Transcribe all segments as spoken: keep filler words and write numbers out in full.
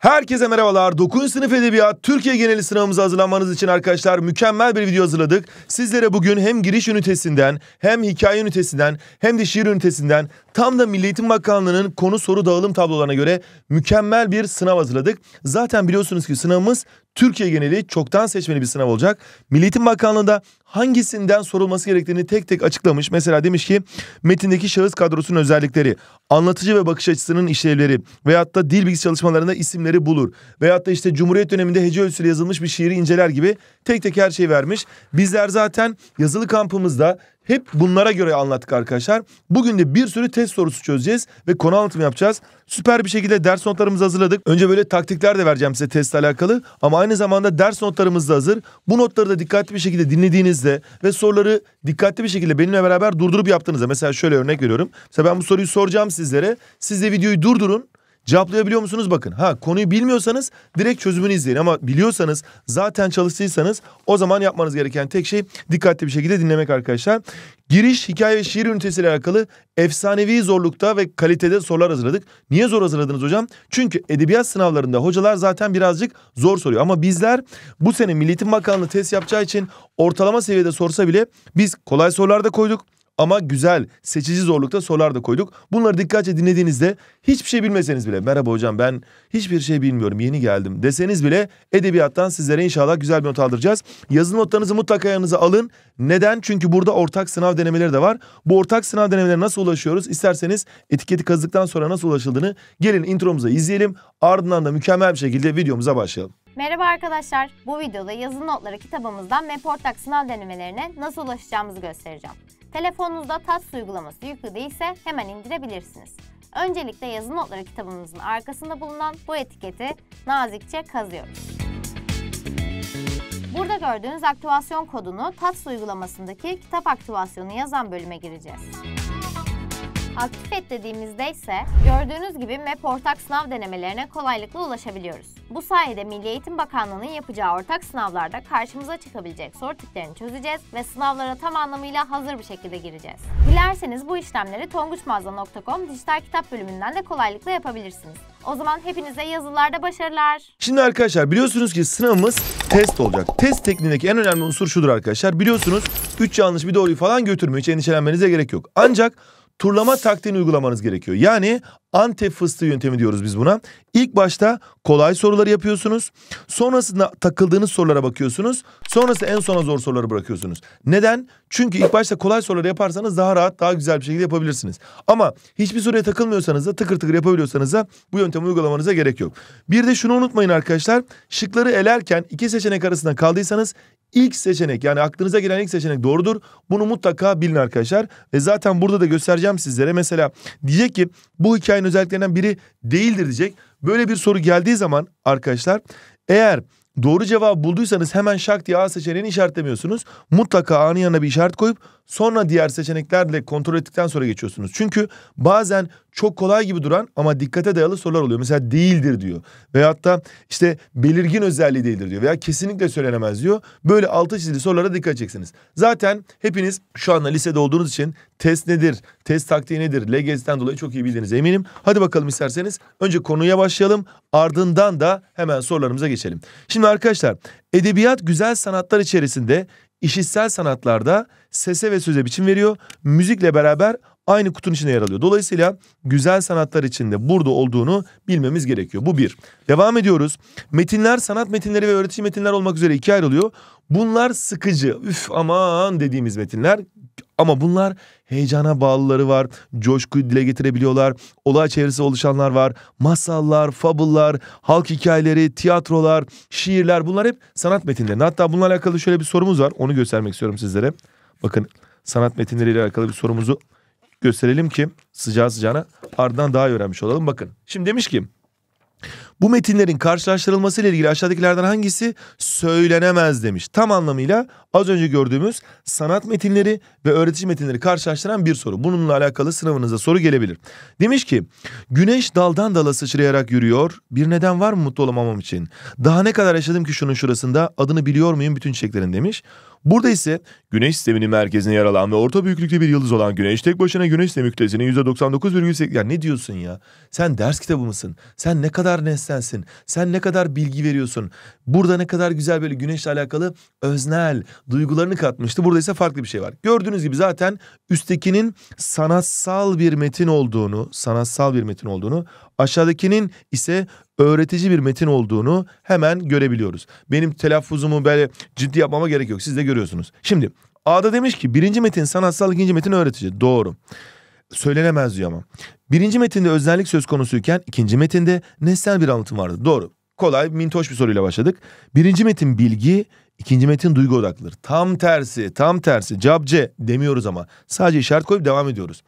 Herkese merhabalar. dokuzuncu sınıf edebiyat Türkiye geneli sınavımıza hazırlanmanız için arkadaşlar mükemmel bir video hazırladık. Sizlere bugün hem giriş ünitesinden, hem hikaye ünitesinden, hem de şiir ünitesinden tam da Milli Eğitim Bakanlığı'nın konu soru dağılım tablolarına göre mükemmel bir sınav hazırladık. Zaten biliyorsunuz ki sınavımız Türkiye geneli çoktan seçmeli bir sınav olacak. Milli Eğitim Bakanlığı'nda hangisinden sorulması gerektiğini tek tek açıklamış. Mesela demiş ki metindeki şahıs kadrosunun özellikleri, anlatıcı ve bakış açısının işlevleri veyahut da dil bilgisi çalışmalarında isimleri bulur. Veyahut da işte Cumhuriyet döneminde hece ölçüsüyle yazılmış bir şiiri inceler gibi tek tek her şeyi vermiş. Bizler zaten yazılı kampımızda hep bunlara göre anlattık arkadaşlar. Bugün de bir sürü test sorusu çözeceğiz ve konu anlatımı yapacağız. Süper bir şekilde ders notlarımızı hazırladık. Önce böyle taktikler de vereceğim size testle alakalı. Ama aynı zamanda ders notlarımız da hazır. Bu notları da dikkatli bir şekilde dinlediğinizde ve soruları dikkatli bir şekilde benimle beraber durdurup yaptığınızda. Mesela şöyle örnek veriyorum. Mesela ben bu soruyu soracağım sizlere. Siz de videoyu durdurun. Cevaplayabiliyor musunuz? Bakın. Ha, konuyu bilmiyorsanız direkt çözümünü izleyin. Ama biliyorsanız, zaten çalıştıysanız o zaman yapmanız gereken tek şey dikkatli bir şekilde dinlemek arkadaşlar. Giriş, hikaye ve şiir ünitesiyle alakalı efsanevi zorlukta ve kalitede sorular hazırladık. Niye zor hazırladınız hocam? Çünkü edebiyat sınavlarında hocalar zaten birazcık zor soruyor. Ama bizler bu sene Milli Eğitim Bakanlığı test yapacağı için ortalama seviyede sorsa bile biz kolay sorular da koyduk. Ama güzel, seçici zorlukta sorular da koyduk. Bunları dikkatçe dinlediğinizde hiçbir şey bilmeseniz bile, merhaba hocam ben hiçbir şey bilmiyorum yeni geldim deseniz bile edebiyattan sizlere inşallah güzel bir not aldıracağız. Yazılı notlarınızı mutlaka yanınıza alın. Neden? Çünkü burada ortak sınav denemeleri de var. Bu ortak sınav denemelerine nasıl ulaşıyoruz? İsterseniz etiketi kazdıktan sonra nasıl ulaşıldığını gelin intromuza izleyelim. Ardından da mükemmel bir şekilde videomuza başlayalım. Merhaba arkadaşlar. Bu videoda yazılı notları kitabımızdan M E P ortak sınav denemelerine nasıl ulaşacağımızı göstereceğim. Telefonunuzda Tats uygulaması yüklü değilse hemen indirebilirsiniz. Öncelikle yazılı notları kitabımızın arkasında bulunan bu etiketi nazikçe kazıyoruz. Burada gördüğünüz aktivasyon kodunu Tats uygulamasındaki kitap aktivasyonu yazan bölüme gireceğiz. Aktif et dediğimizde ise gördüğünüz gibi M E P ortak sınav denemelerine kolaylıkla ulaşabiliyoruz. Bu sayede Milli Eğitim Bakanlığı'nın yapacağı ortak sınavlarda karşımıza çıkabilecek soru tiplerini çözeceğiz ve sınavlara tam anlamıyla hazır bir şekilde gireceğiz. Dilerseniz bu işlemleri tonguçmazda nokta com dijital kitap bölümünden de kolaylıkla yapabilirsiniz. O zaman hepinize yazılarda başarılar. Şimdi arkadaşlar biliyorsunuz ki sınavımız test olacak. Test tekniğindeki en önemli unsur şudur arkadaşlar. Biliyorsunuz üç yanlış bir doğruyu falan götürmüyor. Hiç endişelenmenize gerek yok. Ancak turlama taktiğini uygulamanız gerekiyor. Yani Antep fıstığı yöntemi diyoruz biz buna. İlk başta kolay soruları yapıyorsunuz. Sonrasında takıldığınız sorulara bakıyorsunuz. Sonrasında en sona zor soruları bırakıyorsunuz. Neden? Çünkü ilk başta kolay soruları yaparsanız daha rahat, daha güzel bir şekilde yapabilirsiniz. Ama hiçbir soruya takılmıyorsanız da, tıkır tıkır yapabiliyorsanız da bu yöntemi uygulamanıza gerek yok. Bir de şunu unutmayın arkadaşlar. Şıkları elerken iki seçenek arasında kaldıysanız İlk seçenek, yani aklınıza gelen ilk seçenek doğrudur. Bunu mutlaka bilin arkadaşlar. Ve zaten burada da göstereceğim sizlere. Mesela diyecek ki bu hikayenin özelliklerinden biri değildir diyecek. Böyle bir soru geldiği zaman arkadaşlar eğer doğru cevabı bulduysanız hemen şak diye A seçeneğini işaretlemiyorsunuz. Mutlaka A'nın yanına bir işaret koyup sonra diğer seçeneklerle kontrol ettikten sonra geçiyorsunuz. Çünkü bazen çok kolay gibi duran ama dikkate dayalı sorular oluyor. Mesela değildir diyor. Veyahut da işte belirgin özelliği değildir diyor. Veya kesinlikle söylenemez diyor. Böyle altı çizili sorulara dikkat edeceksiniz. Zaten hepiniz şu anda lisede olduğunuz için test nedir, test taktiği nedir, L G S'den dolayı çok iyi bildiğinize eminim. Hadi bakalım isterseniz önce konuya başlayalım. Ardından da hemen sorularımıza geçelim. Şimdi arkadaşlar edebiyat güzel sanatlar içerisinde işitsel sanatlarda sese ve söze biçim veriyor. Müzikle beraber aynı kutunun içinde yer alıyor. Dolayısıyla güzel sanatlar içinde burada olduğunu bilmemiz gerekiyor. Bu bir. Devam ediyoruz. Metinler sanat metinleri ve öğretici metinler olmak üzere ikiye ayrılıyor. Bunlar sıkıcı, üf aman dediğimiz metinler. Ama bunlar heyecana bağlıları var, coşkuyu dile getirebiliyorlar, olay çevresi oluşanlar var, masallar, fabıllar, halk hikayeleri, tiyatrolar, şiirler, bunlar hep sanat metinleri. Hatta bununla alakalı şöyle bir sorumuz var, onu göstermek istiyorum sizlere. Bakın sanat metinleriyle alakalı bir sorumuzu gösterelim ki sıcağı sıcağına ardından daha iyi öğrenmiş olalım. Bakın şimdi demiş ki bu metinlerin karşılaştırılması ile ilgili aşağıdakilerden hangisi söylenemez demiş. Tam anlamıyla az önce gördüğümüz sanat metinleri ve öğretici metinleri karşılaştıran bir soru. Bununla alakalı sınavınıza soru gelebilir. Demiş ki güneş daldan dala sıçrayarak yürüyor. Bir neden var mı mutlu olamamam için? Daha ne kadar yaşadım ki şunun şurasında, adını biliyor muyum bütün çiçeklerin demiş. Burada ise Güneş sisteminin merkezine yer alan ve orta büyüklükte bir yıldız olan Güneş tek başına Güneş sistemi kütlesinin yüzde doksan dokuz virgül sekiz... Ya ne diyorsun ya? Sen ders kitabı mısın? Sen ne kadar nesnensin? Sen ne kadar bilgi veriyorsun? Burada ne kadar güzel böyle Güneş'le alakalı öznel duygularını katmıştı. Burada ise farklı bir şey var. Gördüğünüz gibi zaten üsttekinin sanatsal bir metin olduğunu, sanatsal bir metin olduğunu, aşağıdakinin ise öğretici bir metin olduğunu hemen görebiliyoruz. Benim telaffuzumu böyle ciddi yapmama gerek yok. Siz de görüyorsunuz. Şimdi A'da demiş ki birinci metin sanatsal, ikinci metin öğretici. Doğru. Söylenemez diyor ama. Birinci metinde öznellik söz konusuyken ikinci metinde nesnel bir anlatım vardı. Doğru. Kolay, mintoş bir soruyla başladık. Birinci metin bilgi, ikinci metin duygu odaklıdır. Tam tersi, tam tersi. Cabce demiyoruz ama. Sadece işaret koyup devam ediyoruz.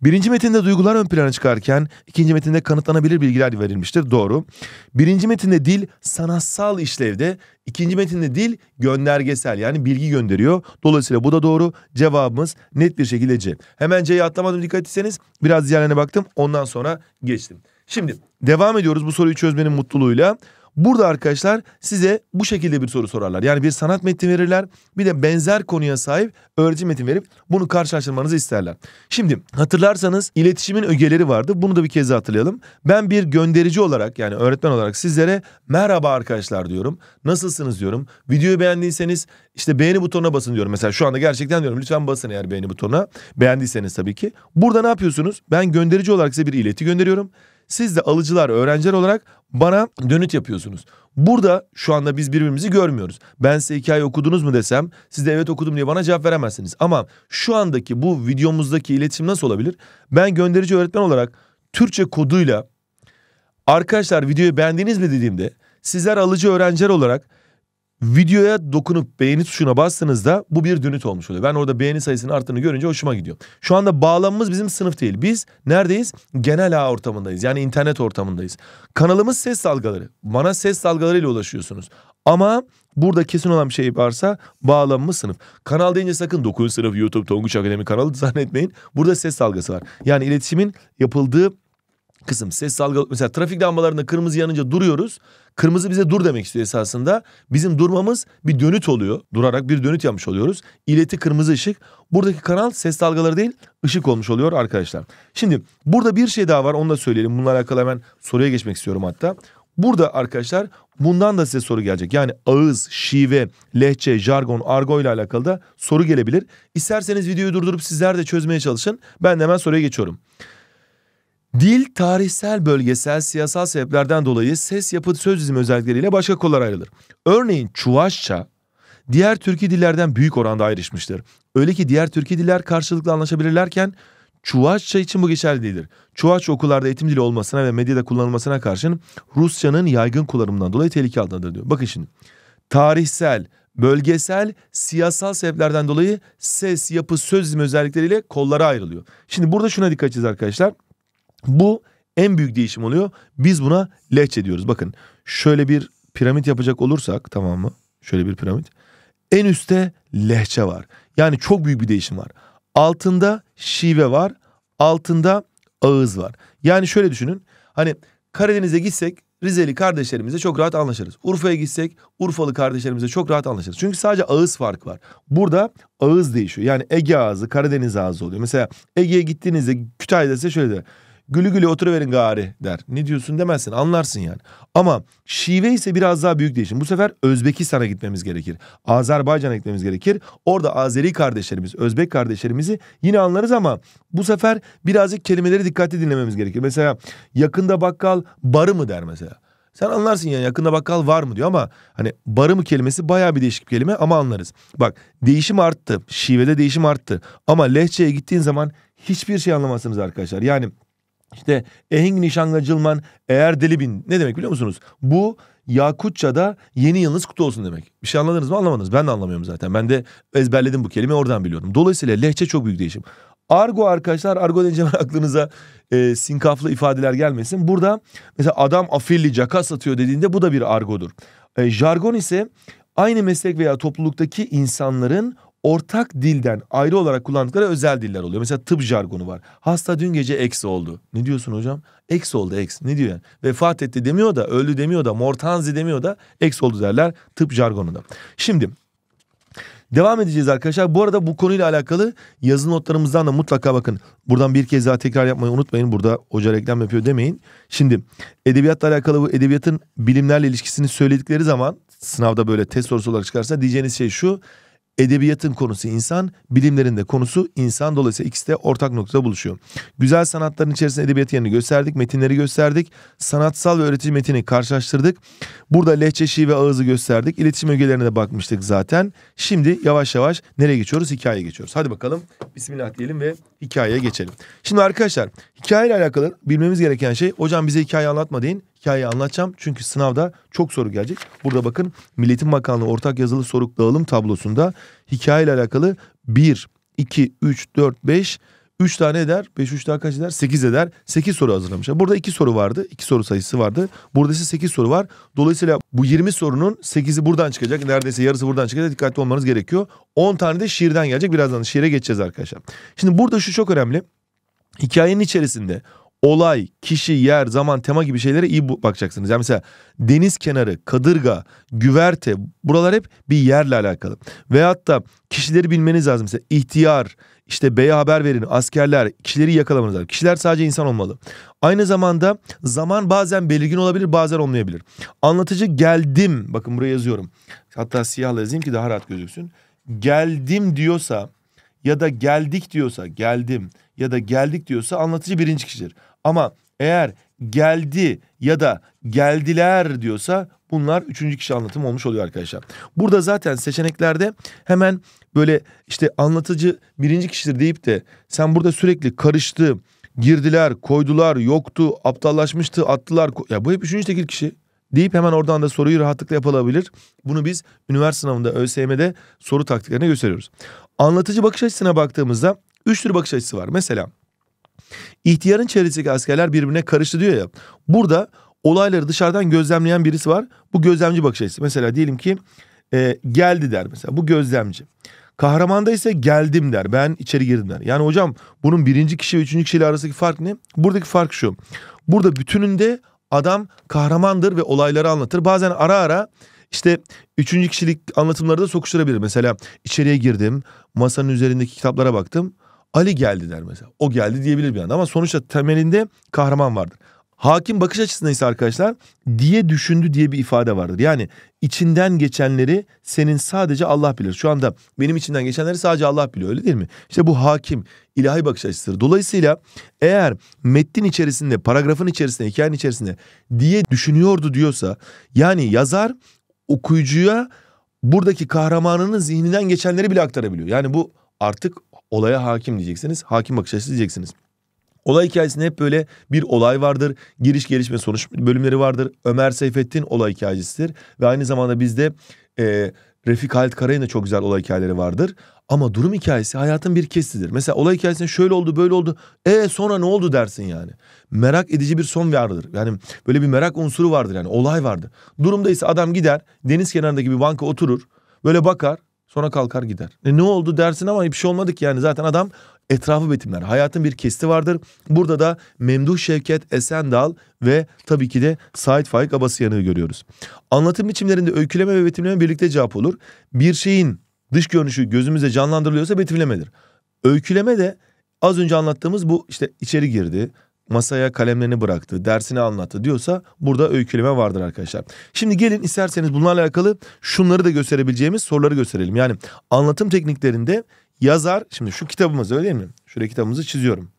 Birinci metinde duygular ön plana çıkarken ikinci metinde kanıtlanabilir bilgiler verilmiştir. Doğru. Birinci metinde dil sanatsal işlevde. İkinci metinde dil göndergesel, yani bilgi gönderiyor. Dolayısıyla bu da doğru. Cevabımız net bir şekilde C. Hemen C'yi atlamadım dikkat etseniz. Biraz diğerlerine baktım. Ondan sonra geçtim. Şimdi devam ediyoruz bu soruyu çözmenin mutluluğuyla. Burada arkadaşlar size bu şekilde bir soru sorarlar. Yani bir sanat metni verirler, bir de benzer konuya sahip öğretici metin verip bunu karşılaştırmanızı isterler. Şimdi hatırlarsanız iletişimin ögeleri vardı. Bunu da bir kez hatırlayalım. Ben bir gönderici olarak, yani öğretmen olarak sizlere merhaba arkadaşlar diyorum. Nasılsınız diyorum. Videoyu beğendiyseniz işte beğeni butonuna basın diyorum. Mesela şu anda gerçekten diyorum, lütfen basın eğer beğeni butonuna. Beğendiyseniz tabii ki. Burada ne yapıyorsunuz? Ben gönderici olarak size bir ileti gönderiyorum. Siz de alıcılar, öğrenciler olarak bana dönüt yapıyorsunuz. Burada şu anda biz birbirimizi görmüyoruz. Ben size hikaye okudunuz mu desem, siz de evet okudum diye bana cevap veremezsiniz. Ama şu andaki bu videomuzdaki iletişim nasıl olabilir? Ben gönderici öğretmen olarak Türkçe koduyla arkadaşlar videoyu beğendiniz mi dediğimde, sizler alıcı öğrenciler olarak videoya dokunup beğeni tuşuna bastığınızda bu bir dönüt olmuş oluyor. Ben orada beğeni sayısının arttığını görünce hoşuma gidiyor. Şu anda bağlamımız bizim sınıf değil. Biz neredeyiz? Genel ağ ortamındayız. Yani internet ortamındayız. Kanalımız ses dalgaları. Bana ses dalgalarıyla ulaşıyorsunuz. Ama burada kesin olan bir şey varsa bağlamımız sınıf. Kanal deyince sakın dokuzuncu sınıf YouTube Tonguç Akademi kanalı zannetmeyin. Burada ses dalgası var. Yani iletişimin yapıldığı kısım ses dalgalı. Mesela trafik lambalarında kırmızı yanınca duruyoruz. Kırmızı bize dur demek istiyor esasında. Bizim durmamız bir dönüt oluyor. Durarak bir dönüt yapmış oluyoruz. İleti kırmızı ışık. Buradaki kanal ses dalgaları değil, ışık olmuş oluyor arkadaşlar. Şimdi burada bir şey daha var, onu da söyleyelim. Bununla alakalı hemen soruya geçmek istiyorum hatta. Burada arkadaşlar bundan da size soru gelecek. Yani ağız, şive, lehçe, jargon, argo ile alakalı da soru gelebilir. İsterseniz videoyu durdurup sizler de çözmeye çalışın. Ben de hemen soruya geçiyorum. Dil tarihsel, bölgesel, siyasal sebeplerden dolayı ses, yapı, söz dizimi özellikleriyle başka kollara ayrılır. Örneğin Çuvaşça diğer Türkî dillerden büyük oranda ayrışmıştır. Öyle ki diğer Türkî diller karşılıklı anlaşabilirlerken Çuvaşça için bu geçerli değildir. Çuvaşça okullarda eğitim dili olmasına ve medyada kullanılmasına karşın Rusçanın yaygın kullanımından dolayı tehlike altındadır diyor. Bakın şimdi tarihsel, bölgesel, siyasal sebeplerden dolayı ses, yapı, söz dizimi özellikleriyle kollara ayrılıyor. Şimdi burada şuna dikkat edeceğiz arkadaşlar. Bu en büyük değişim oluyor. Biz buna lehçe diyoruz. Bakın şöyle bir piramit yapacak olursak, tamam mı? Şöyle bir piramit. En üstte lehçe var. Yani çok büyük bir değişim var. Altında şive var. Altında ağız var. Yani şöyle düşünün. Hani Karadeniz'e gitsek Rizeli kardeşlerimizle çok rahat anlaşırız. Urfa'ya gitsek Urfalı kardeşlerimizle çok rahat anlaşırız. Çünkü sadece ağız farkı var. Burada ağız değişiyor. Yani Ege ağzı, Karadeniz ağzı oluyor. Mesela Ege'ye gittiğinizde Kütahya'da size şöyle der. Gülü gülü oturuverin gari der. Ne diyorsun demezsin, anlarsın yani. Ama şive ise biraz daha büyük değişim. Bu sefer Özbekistan'a gitmemiz gerekir. Azerbaycan'a gitmemiz gerekir. Orada Azeri kardeşlerimiz, Özbek kardeşlerimizi yine anlarız ama bu sefer birazcık kelimeleri dikkatli dinlememiz gerekir. Mesela yakında bakkal barı mı der mesela. Sen anlarsın yani yakında bakkal var mı diyor ama hani barı mı kelimesi bayağı bir değişik bir kelime ama anlarız. Bak değişim arttı. Şivede değişim arttı. Ama lehçeye gittiğin zaman hiçbir şey anlamazsınız arkadaşlar. Yani İşte ehing nişanla cılman eğer deli bin ne demek biliyor musunuz? Bu Yakutça'da yeni yılınız kutlu olsun demek. Bir şey anladınız mı, anlamadınız? Ben de anlamıyorum zaten. Ben de ezberledim bu kelimeyi, oradan biliyorum. Dolayısıyla lehçe çok büyük değişim. Argo arkadaşlar, argo deyince aklınıza e, sinkaflı ifadeler gelmesin. Burada mesela adam afilli caka satıyor dediğinde bu da bir argodur. E, jargon ise aynı meslek veya topluluktaki insanların ortak dilden ayrı olarak kullandıkları özel diller oluyor. Mesela tıp jargonu var. Hasta dün gece eks oldu. Ne diyorsun hocam? Eks oldu, eks. Ne diyor yani? Vefat etti demiyor da, öldü demiyor da, mortanzi demiyor da eks oldu derler tıp jargonunda. Şimdi Devam edeceğiz arkadaşlar. Bu arada bu konuyla alakalı yazılı notlarımızdan da mutlaka bakın. Buradan bir kez daha tekrar yapmayı unutmayın. Burada hoca reklam yapıyor demeyin. Şimdi edebiyatla alakalı bu edebiyatın bilimlerle ilişkisini söyledikleri zaman sınavda böyle test sorusu olarak çıkarsa diyeceğiniz şey şu: edebiyatın konusu insan, bilimlerin de konusu insan. Dolayısıyla ikisi de ortak noktada buluşuyor. Güzel sanatların içerisinde edebiyat yerini gösterdik, metinleri gösterdik. Sanatsal ve öğretici metini karşılaştırdık. Burada lehçe, şiir ve ağızı gösterdik. İletişim ögelerine de bakmıştık zaten. Şimdi yavaş yavaş nereye geçiyoruz? Hikayeye geçiyoruz. Hadi bakalım bismillah diyelim ve hikayeye geçelim. Şimdi arkadaşlar hikayeyle alakalı bilmemiz gereken şey, hocam bize hikaye anlatma deyin. Hikayeyi anlatacağım çünkü sınavda çok soru gelecek. Burada bakın Milli Eğitim Bakanlığı ortak yazılı soru dağılım tablosunda hikayeyle alakalı bir, iki, üç, dört, beş, üç tane eder. beş, üç daha kaç eder? sekiz eder. sekiz soru hazırlamışlar. Burada iki soru vardı. iki soru sayısı vardı. Burada ise sekiz soru var. Dolayısıyla bu yirmi sorunun sekizi buradan çıkacak. Neredeyse yarısı buradan çıkacak. Dikkatli olmanız gerekiyor. on tane de şiirden gelecek. Birazdan şiire geçeceğiz arkadaşlar. Şimdi burada şu çok önemli. Hikayenin içerisinde olay, kişi, yer, zaman, tema gibi şeylere iyi bakacaksınız. Yani mesela deniz kenarı, kadırga, güverte, buralar hep bir yerle alakalı. Veyahut da kişileri bilmeniz lazım. Mesela ihtiyar, işte beye haber verin, askerler, kişileri yakalamanız lazım. Kişiler sadece insan olmalı. Aynı zamanda zaman bazen belirgin olabilir, bazen olmayabilir. Anlatıcı geldim, bakın buraya yazıyorum. Hatta siyahla yazayım ki daha rahat gözüksün. Geldim diyorsa ya da geldik diyorsa, geldim ya da geldik diyorsa anlatıcı birinci kişidir. Ama eğer geldi ya da geldiler diyorsa bunlar üçüncü kişi anlatım olmuş oluyor arkadaşlar. Burada zaten seçeneklerde hemen böyle işte anlatıcı birinci kişidir deyip de sen burada sürekli karıştı, girdiler, koydular, yoktu, aptallaşmıştı, attılar. Ya bu hep üçüncü tekil kişi deyip hemen oradan da soruyu rahatlıkla yapılabilir. Bunu biz üniversite sınavında, ÖSYM'de soru taktiklerine gösteriyoruz. Anlatıcı bakış açısına baktığımızda üç tür bakış açısı var. Mesela ihtiyarın çevresindeki askerler birbirine karıştı diyor ya. Burada olayları dışarıdan gözlemleyen birisi var. Bu gözlemci bakış açısı. Mesela diyelim ki e, geldi der mesela. Bu gözlemci. Kahramanda ise geldim der. Ben içeri girdim der. Yani hocam bunun birinci kişi ve üçüncü kişiyle arasındaki fark ne? Buradaki fark şu. Burada bütününde adam kahramandır ve olayları anlatır. Bazen ara ara İşte üçüncü kişilik anlatımları da sokuşturabilir. Mesela içeriye girdim, masanın üzerindeki kitaplara baktım. Ali geldi der mesela. O geldi diyebilir bir anda ama sonuçta temelinde kahraman vardır. Hakim bakış açısında ise arkadaşlar diye düşündü diye bir ifade vardır. Yani içinden geçenleri senin sadece Allah bilir. Şu anda benim içinden geçenleri sadece Allah biliyor, öyle değil mi? İşte bu hakim, ilahi bakış açısıdır. Dolayısıyla eğer metnin içerisinde, paragrafın içerisinde, hikayenin içerisinde diye düşünüyordu diyorsa yani yazar okuyucuya buradaki kahramanının zihninden geçenleri bile aktarabiliyor. Yani bu artık olaya hakim diyeceksiniz. Hakim bakış açısı diyeceksiniz. Olay hikayesinde hep böyle bir olay vardır. Giriş, gelişme, sonuç bölümleri vardır. Ömer Seyfettin olay hikayecisidir. Ve aynı zamanda bizde e, Refik Halit Karay'ın da çok güzel olay hikayeleri vardır. Ama durum hikayesi hayatın bir kesitidir. Mesela olay hikayesinde şöyle oldu, böyle oldu. E sonra ne oldu dersin yani. Merak edici bir son vardır. Yani böyle bir merak unsuru vardır yani. Olay vardır. Durumda ise adam gider deniz kenarındaki bir banka oturur. Böyle bakar sonra kalkar gider. E ne oldu dersin ama bir şey olmadı ki yani. Zaten adam etrafı betimler. Hayatın bir kesiti vardır. Burada da Memduh Şevket Esendal ve tabii ki de Sait Faik Abasıyan'ı görüyoruz. Anlatım biçimlerinde öyküleme ve betimleme birlikte cevap olur. Bir şeyin dış görünüşü gözümüzde canlandırılıyorsa betimlemedir. Öyküleme de az önce anlattığımız bu işte içeri girdi, masaya kalemlerini bıraktı, dersini anlattı diyorsa burada öyküleme vardır arkadaşlar. Şimdi gelin isterseniz bunlarla alakalı şunları da gösterebileceğimiz soruları gösterelim. Yani anlatım tekniklerinde yazar, şimdi şu kitabımız öyle değil mi? Şuraya kitabımızı çiziyorum.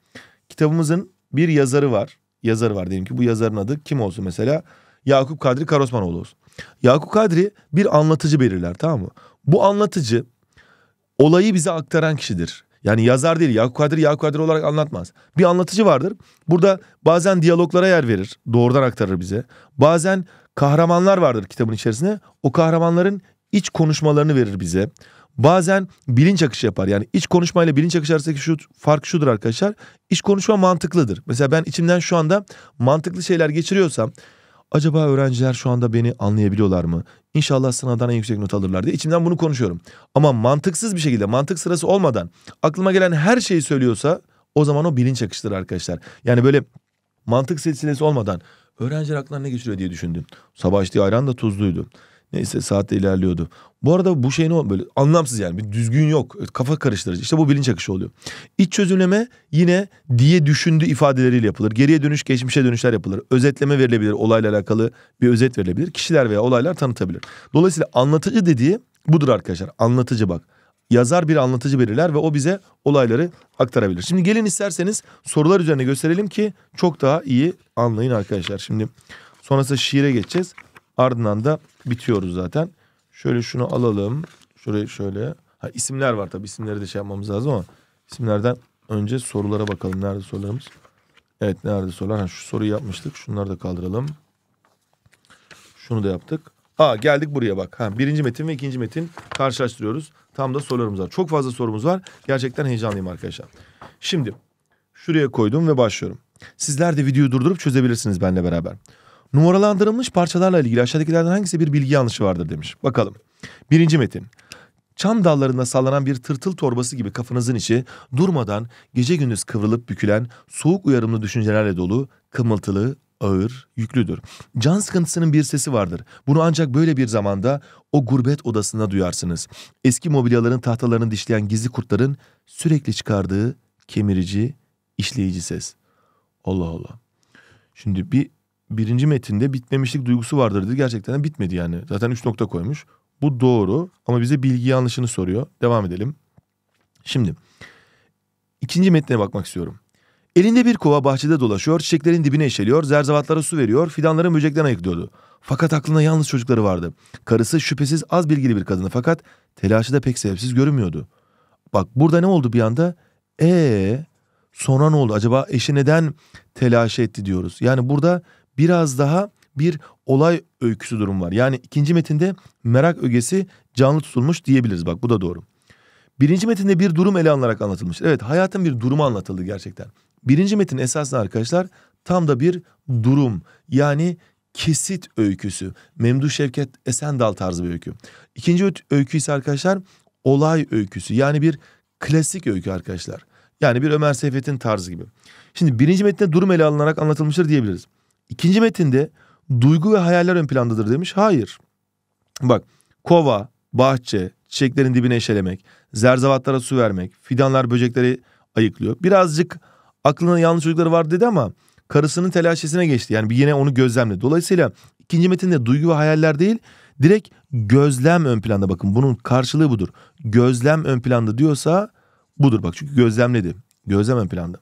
Kitabımızın bir yazarı var. Yazarı var diyelim ki bu yazarın adı kim olsun mesela? Yakup Kadri Karosmanoğlu olsun. Yakup Kadri bir anlatıcı belirler, tamam mı? Bu anlatıcı olayı bize aktaran kişidir. Yani yazar değil, Yakup Kadri Yakup Kadri olarak anlatmaz. Bir anlatıcı vardır. Burada bazen diyaloglara yer verir. Doğrudan aktarır bize. Bazen kahramanlar vardır kitabın içerisinde. O kahramanların iç konuşmalarını verir bize. Bazen bilinç akışı yapar. Yani iç konuşmayla bilinç akışı arasındaki şu fark şudur arkadaşlar. İç konuşma mantıklıdır. Mesela ben içimden şu anda mantıklı şeyler geçiriyorsam, acaba öğrenciler şu anda beni anlayabiliyorlar mı? İnşallah sınavdan en yüksek not alırlar diye içimden bunu konuşuyorum. Ama mantıksız bir şekilde, mantık sırası olmadan aklıma gelen her şeyi söylüyorsa o zaman o bilinç akışıdır arkadaşlar. Yani böyle mantık silsilesi olmadan öğrenciler aklına ne geçiriyor diye düşündüm. Sabah içtiği ayran da tuzluydu. Neyse saatte ilerliyordu. Bu arada bu şey ne böyle anlamsız yani, bir düzgün yok. Kafa karıştırıcı. İşte bu bilinç akışı oluyor. İç çözümleme yine diye düşündü ifadeleriyle yapılır. Geriye dönüş, geçmişe dönüşler yapılır. Özetleme verilebilir. Olayla alakalı bir özet verilebilir. Kişiler veya olaylar tanıtabilir. Dolayısıyla anlatıcı dediği budur arkadaşlar. Anlatıcı bak. Yazar bir anlatıcı belirler ve o bize olayları aktarabilir. Şimdi gelin isterseniz sorular üzerine gösterelim ki çok daha iyi anlayın arkadaşlar. Şimdi sonrasında şiire geçeceğiz. Ardından da bitiyoruz zaten. Şöyle şunu alalım. Şurayı şöyle. Ha, isimler var tabii. İsimleri de şey yapmamız lazım ama isimlerden önce sorulara bakalım. Nerede sorularımız? Evet, nerede sorular? Ha, şu soruyu yapmıştık. Şunları da kaldıralım. Şunu da yaptık. Ha, geldik buraya bak. Ha, birinci metin ve ikinci metin karşılaştırıyoruz. Tam da sorularımız var. Çok fazla sorumuz var. Gerçekten heyecanlıyım arkadaşlar. Şimdi şuraya koydum ve başlıyorum. Sizler de videoyu durdurup çözebilirsiniz benimle beraber. Numaralandırılmış parçalarla ilgili aşağıdakilerden hangisi bir bilgi yanlışı vardır demiş. Bakalım. Birinci metin. Çam dallarında sallanan bir tırtıl torbası gibi kafanızın içi durmadan gece gündüz kıvrılıp bükülen soğuk uyarımlı düşüncelerle dolu, kımıltılı, ağır, yüklüdür. Can sıkıntısının bir sesi vardır. Bunu ancak böyle bir zamanda o gurbet odasında duyarsınız. Eski mobilyaların tahtalarını dişleyen gizli kurtların sürekli çıkardığı kemirici, işleyici ses. Allah Allah. Şimdi bir birinci metinde bitmemişlik duygusu vardır dedi. Gerçekten de bitmedi yani. Zaten üç nokta koymuş. Bu doğru ama bize bilgi yanlışını soruyor. Devam edelim. Şimdi ikinci metne bakmak istiyorum. Elinde bir kova bahçede dolaşıyor, çiçeklerin dibine eşeliyor, zerzevatlara su veriyor, fidanları böcekten ayıklıyordu. Fakat aklında yalnız çocukları vardı. Karısı şüphesiz az bilgili bir kadını fakat telaşı da pek sebepsiz görünmüyordu. Bak burada ne oldu bir anda? Eee sonra ne oldu? Acaba eşi neden telaşı etti diyoruz. Yani burada biraz daha bir olay öyküsü durum var. Yani ikinci metinde merak ögesi canlı tutulmuş diyebiliriz. Bak bu da doğru. Birinci metinde bir durum ele alınarak anlatılmış. Evet, hayatın bir durumu anlatıldı gerçekten. Birinci metin esasında arkadaşlar tam da bir durum. Yani kesit öyküsü. Memduh Şevket Esendal tarzı bir öykü. İkinci öykü ise arkadaşlar olay öyküsü. Yani bir klasik öykü arkadaşlar. Yani bir Ömer Seyfettin tarzı gibi. Şimdi birinci metinde durum ele alınarak anlatılmıştır diyebiliriz. İkinci metinde duygu ve hayaller ön plandadır demiş. Hayır. Bak kova, bahçe, çiçeklerin dibine eşelemek, zerzevatlara su vermek, fidanlar böcekleri ayıklıyor. Birazcık aklına yanlış çocukları var dedi ama karısının telaşesine geçti. Yani bir yine onu gözlemledi. Dolayısıyla ikinci metinde duygu ve hayaller değil, direkt gözlem ön planda. Bakın bunun karşılığı budur. Gözlem ön planda diyorsa budur bak, çünkü gözlemledi. Gözlem ön planda.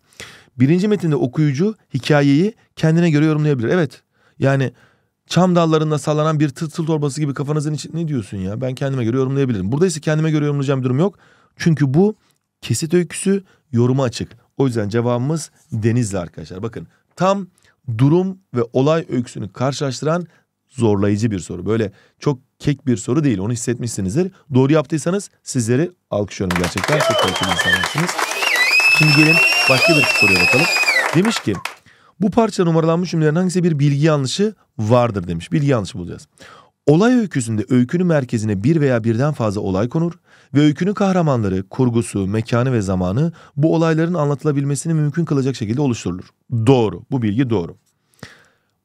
Birinci metinde okuyucu hikayeyi kendine göre yorumlayabilir. Evet. Yani çam dallarında sallanan bir tırtıl torbası gibi kafanızın içi, ne diyorsun ya? Ben kendime göre yorumlayabilirim. Burada ise kendime göre yorumlayacağım bir durum yok. Çünkü bu kesit öyküsü, yoruma açık. O yüzden cevabımız Denizli arkadaşlar. Bakın tam durum ve olay öyküsünü karşılaştıran zorlayıcı bir soru. Böyle çok kek bir soru değil. Onu hissetmişsinizdir. Doğru yaptıysanız sizleri alkışlıyorum gerçekten. Çok kaliteli insanlarsınız. Şimdi gelin başka bir soruya bakalım. Demiş ki bu parça numaralanmış cümlelerin hangisi bir bilgi yanlışı vardır demiş. Bilgi yanlışı bulacağız. Olay öyküsünde öykünün merkezine bir veya birden fazla olay konur ve öykünün kahramanları, kurgusu, mekanı ve zamanı bu olayların anlatılabilmesini mümkün kılacak şekilde oluşturulur. Doğru. Bu bilgi doğru.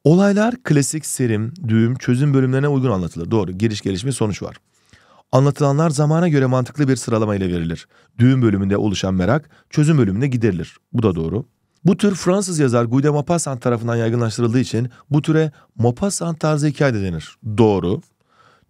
Olaylar klasik, serim, düğüm, çözüm bölümlerine uygun anlatılır. Doğru. Giriş, gelişme, sonuç var. Anlatılanlar zamana göre mantıklı bir sıralamayla verilir. Düğüm bölümünde oluşan merak, çözüm bölümüne giderilir. Bu da doğru. Bu tür Fransız yazar Guy de Maupassant tarafından yaygınlaştırıldığı için bu türe Maupassant tarzı hikaye de denir. Doğru.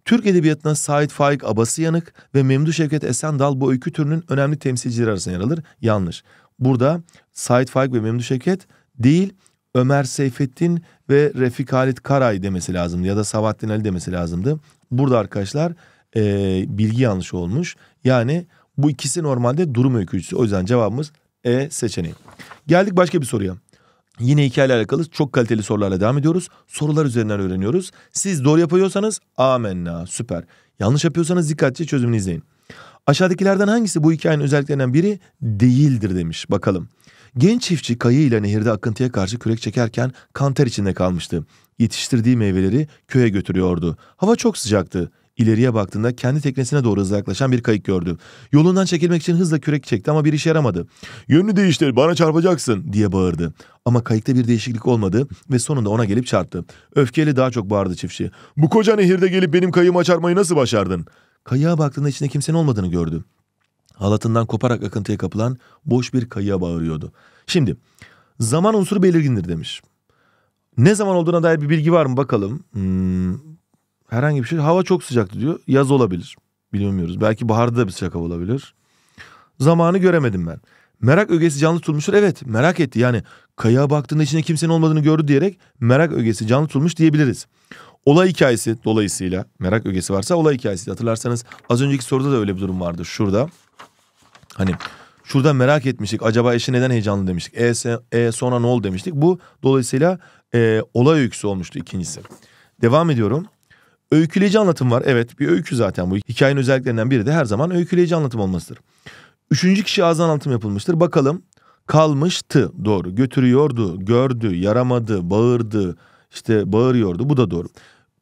Türk edebiyatına Sait Faik Abasıyanık ve Memduh Şevket Esendal bu öykü türünün önemli temsilcileri arasında yer alır. Yanlış. Burada Sait Faik ve Memduh Şevket değil, Ömer Seyfettin ve Refik Halit Karay demesi lazımdı ya da Sabahattin Ali demesi lazımdı. Burada arkadaşlar ee, bilgi yanlışı olmuş. Yani bu ikisi normalde durum öykücüsü. O yüzden cevabımız E seçeneği. Geldik başka bir soruya. Yine hikayeyle alakalı çok kaliteli sorularla devam ediyoruz. Sorular üzerinden öğreniyoruz. Siz doğru yapıyorsanız amenna, süper. Yanlış yapıyorsanız dikkatlice çözümünü izleyin. Aşağıdakilerden hangisi bu hikayenin özelliklerinden biri değildir demiş. Bakalım. Genç çiftçi kayığıyla nehirde akıntıya karşı kürek çekerken kanter içinde kalmıştı. Yetiştirdiği meyveleri köye götürüyordu. Hava çok sıcaktı. İleriye baktığında kendi teknesine doğru hızla yaklaşan bir kayık gördü. Yolundan çekilmek için hızla kürek çekti ama bir işe yaramadı. "Yönünü değiştir, bana çarpacaksın," diye bağırdı. Ama kayıkta bir değişiklik olmadı ve sonunda ona gelip çarptı. Öfkeyle daha çok bağırdı çiftçi. "Bu koca nehirde gelip benim kayığıma çarpmayı nasıl başardın?" Kayığa baktığında içinde kimsenin olmadığını gördü. Halatından koparak akıntıya kapılan boş bir kayığa bağırıyordu. Şimdi, zaman unsuru belirgindir demiş. Ne zaman olduğuna dair bir bilgi var mı bakalım? Hmm, herhangi bir şey. Hava çok sıcaktı diyor. Yaz olabilir. Bilmiyoruz. Belki baharda da bir sıcak hava olabilir. Zamanı göremedim ben. Merak ögesi canlı tutulmuştur. Evet, merak etti. Yani kayığa baktığında içinde kimsenin olmadığını gördü diyerek merak ögesi canlı tutulmuş diyebiliriz. Olay hikayesi dolayısıyla, merak ögesi varsa olay hikayesi. Hatırlarsanız az önceki soruda da öyle bir durum vardı. Şurada hani şurada merak etmiştik. Acaba eşi neden heyecanlı demiştik. E, e sonra ne oldu demiştik. Bu dolayısıyla e, olay öyküsü olmuştu ikincisi. Devam ediyorum. Öyküleyici anlatım var. Evet, bir öykü zaten bu. Hikayenin özelliklerinden biri de her zaman öyküleyici anlatım olmasıdır. Üçüncü kişi ağızdan anlatım yapılmıştır. Bakalım. Kalmıştı. Doğru. Götürüyordu. Gördü. Yaramadı. Bağırdı. İşte bağırıyordu. Bu da doğru.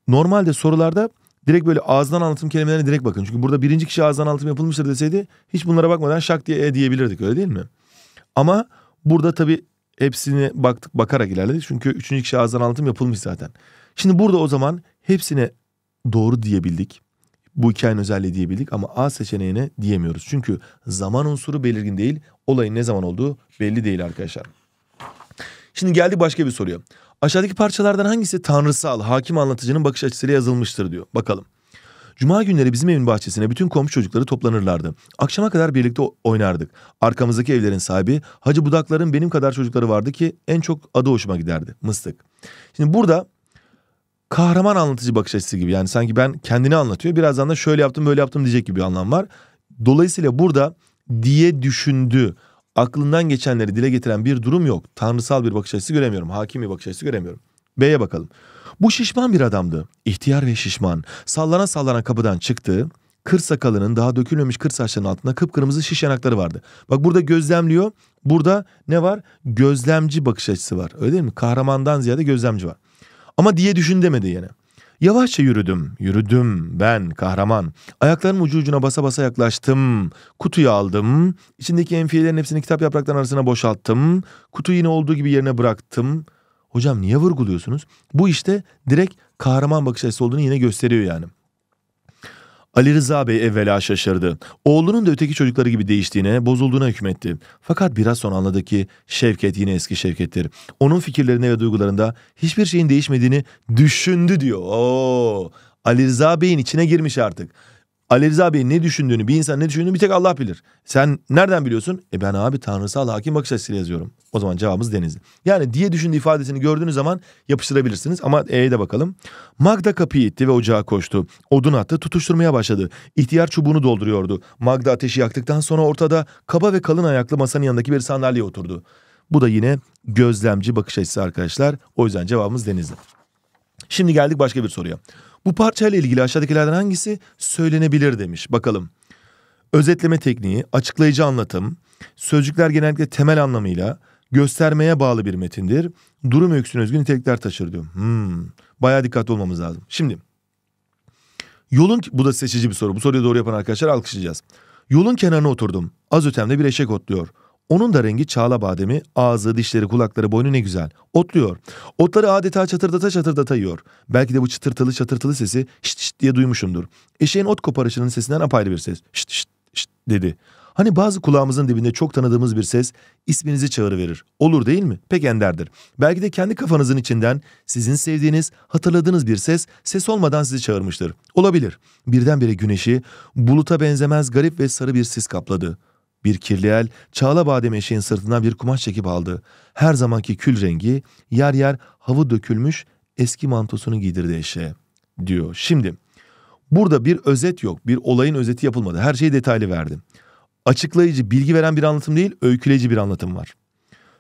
Normalde sorularda direkt böyle ağızdan anlatım kelimelerine direkt bakın. Çünkü burada birinci kişi ağızdan anlatım yapılmıştır deseydi hiç bunlara bakmadan şak diye e diyebilirdik, öyle değil mi? Ama burada tabii hepsini baktık, bakarak ilerledik. Çünkü üçüncü kişi ağızdan anlatım yapılmış zaten. Şimdi burada o zaman hepsine doğru diyebildik. Bu hikayenin özelliği diyebildik ama A seçeneğine diyemiyoruz. Çünkü zaman unsuru belirgin değil. Olayın ne zaman olduğu belli değil arkadaşlar. Şimdi geldik başka bir soruya. Aşağıdaki parçalardan hangisi tanrısal, hakim anlatıcının bakış açısıyla yazılmıştır diyor. Bakalım. Cuma günleri bizim evin bahçesine bütün komşu çocukları toplanırlardı. Akşama kadar birlikte oynardık. Arkamızdaki evlerin sahibi Hacı Budakların benim kadar çocukları vardı ki en çok adı hoşuma giderdi. Mıstık. Şimdi burada kahraman anlatıcı bakış açısı gibi, yani sanki ben kendini anlatıyor. Birazdan da şöyle yaptım böyle yaptım diyecek gibi bir anlam var. Dolayısıyla burada diye düşündü. Aklından geçenleri dile getiren bir durum yok. Tanrısal bir bakış açısı göremiyorum. Hakim bir bakış açısı göremiyorum. B'ye bakalım. Bu şişman bir adamdı. İhtiyar ve şişman. Sallana sallana kapıdan çıktı. Kır sakalının daha dökülmemiş kır saçlarının altında kıpkırmızı şiş yanakları vardı. Bak burada gözlemliyor. Burada ne var? Gözlemci bakış açısı var. Öyle değil mi? Kahramandan ziyade gözlemci var. Ama diye düşün demedi yine. Yavaşça yürüdüm. Yürüdüm ben kahraman. Ayaklarım ucu ucuna basa basa yaklaştım. Kutuyu aldım. İçindeki enfiyelerin hepsini kitap yapraklarının arasına boşalttım. Kutuyu yine olduğu gibi yerine bıraktım. Hocam niye vurguluyorsunuz? Bu işte direkt kahraman bakış açısı olduğunu yine gösteriyor yani. Ali Rıza Bey evvela şaşırdı. Oğlunun da öteki çocukları gibi değiştiğine, bozulduğuna hükmetti. Fakat biraz sonra anladı ki Şevket yine eski Şevket'tir. Onun fikirlerine ve duygularında hiçbir şeyin değişmediğini düşündü diyor. Oo, Ali Rıza Bey'in içine girmiş artık. Ali Rıza Bey'in ne düşündüğünü, bir insan ne düşündüğünü bir tek Allah bilir. Sen nereden biliyorsun? E ben abi tanrısal hakim bakış açısıyla yazıyorum. O zaman cevabımız Denizli. Yani diye düşündüğü ifadesini gördüğünüz zaman yapıştırabilirsiniz. Ama E'ye de bakalım. Magda kapıyı itti ve ocağa koştu. Odun attı, tutuşturmaya başladı. İhtiyar çubuğunu dolduruyordu. Magda ateşi yaktıktan sonra ortada kaba ve kalın ayaklı masanın yanındaki bir sandalyeye oturdu. Bu da yine gözlemci bakış açısı arkadaşlar. O yüzden cevabımız Denizli. Şimdi geldik başka bir soruya. Bu parçayla ilgili aşağıdakilerden hangisi söylenebilir demiş. Bakalım. Özetleme tekniği, açıklayıcı anlatım, sözcükler genellikle temel anlamıyla göstermeye bağlı bir metindir. Durum öyküsüne özgü nitelikler taşır diyor. Hmm. Bayağı dikkatli olmamız lazım. Şimdi yolun, bu da seçici bir soru. Bu soruyu doğru yapan arkadaşlar alkışlayacağız. Yolun kenarına oturdum. Az ötemde bir eşek otluyor. Onun da rengi çağla bademi, ağzı, dişleri, kulakları, boynu ne güzel. Otluyor. Otları adeta çatırdata çatırdata yiyor. Belki de bu çıtırtılı çatırtılı sesi şşt şşt diye duymuşumdur. Eşeğin ot koparışının sesinden apayrı bir ses. Şşt şşt şşt dedi. Hani bazı kulağımızın dibinde çok tanıdığımız bir ses isminizi çağırıverir. Olur değil mi? Pek enderdir. Belki de kendi kafanızın içinden sizin sevdiğiniz, hatırladığınız bir ses, ses olmadan sizi çağırmıştır. Olabilir. Birdenbire güneşi buluta benzemez garip ve sarı bir sis kapladı. Bir kirli el çağla badem eşeğin sırtından bir kumaş çekip aldı. Her zamanki kül rengi, yer yer havu dökülmüş eski mantosunu giydirdi eşeğe diyor. Şimdi burada bir özet yok. Bir olayın özeti yapılmadı. Her şeyi detaylı verdim. Açıklayıcı, bilgi veren bir anlatım değil, öyküleyici bir anlatım var.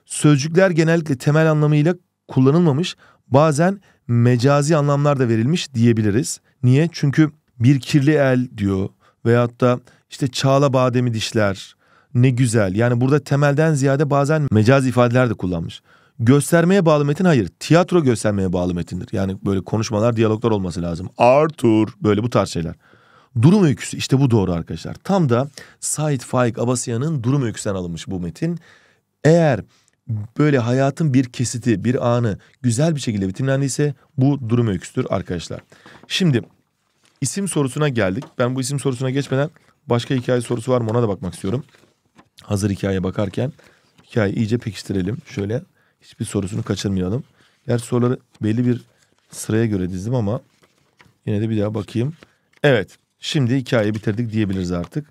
Sözcükler genellikle temel anlamıyla kullanılmamış, bazen mecazi anlamlar da verilmiş diyebiliriz. Niye? Çünkü bir kirli el diyor veyahut da işte çağla bademi dişler... Ne güzel. Yani burada temelden ziyade bazen mecazi ifadeler de kullanmış. Göstermeye bağlı metin hayır. Tiyatro göstermeye bağlı metindir. Yani böyle konuşmalar, diyaloglar olması lazım. Arthur, böyle bu tarz şeyler. Durum öyküsü, işte bu doğru arkadaşlar. Tam da Said Faik Abasıyan'ın durum öyküsünden alınmış bu metin. Eğer böyle hayatın bir kesiti, bir anı güzel bir şekilde betimlendiyse bu durum öyküsüdür arkadaşlar. Şimdi isim sorusuna geldik. Ben bu isim sorusuna geçmeden başka hikaye sorusu var mı ona da bakmak istiyorum. Hazır hikayeye bakarken hikayeyi iyice pekiştirelim. Şöyle hiçbir sorusunu kaçırmayalım. Gerçi soruları belli bir sıraya göre dizdim ama yine de bir daha bakayım. Evet, şimdi hikayeyi bitirdik diyebiliriz artık.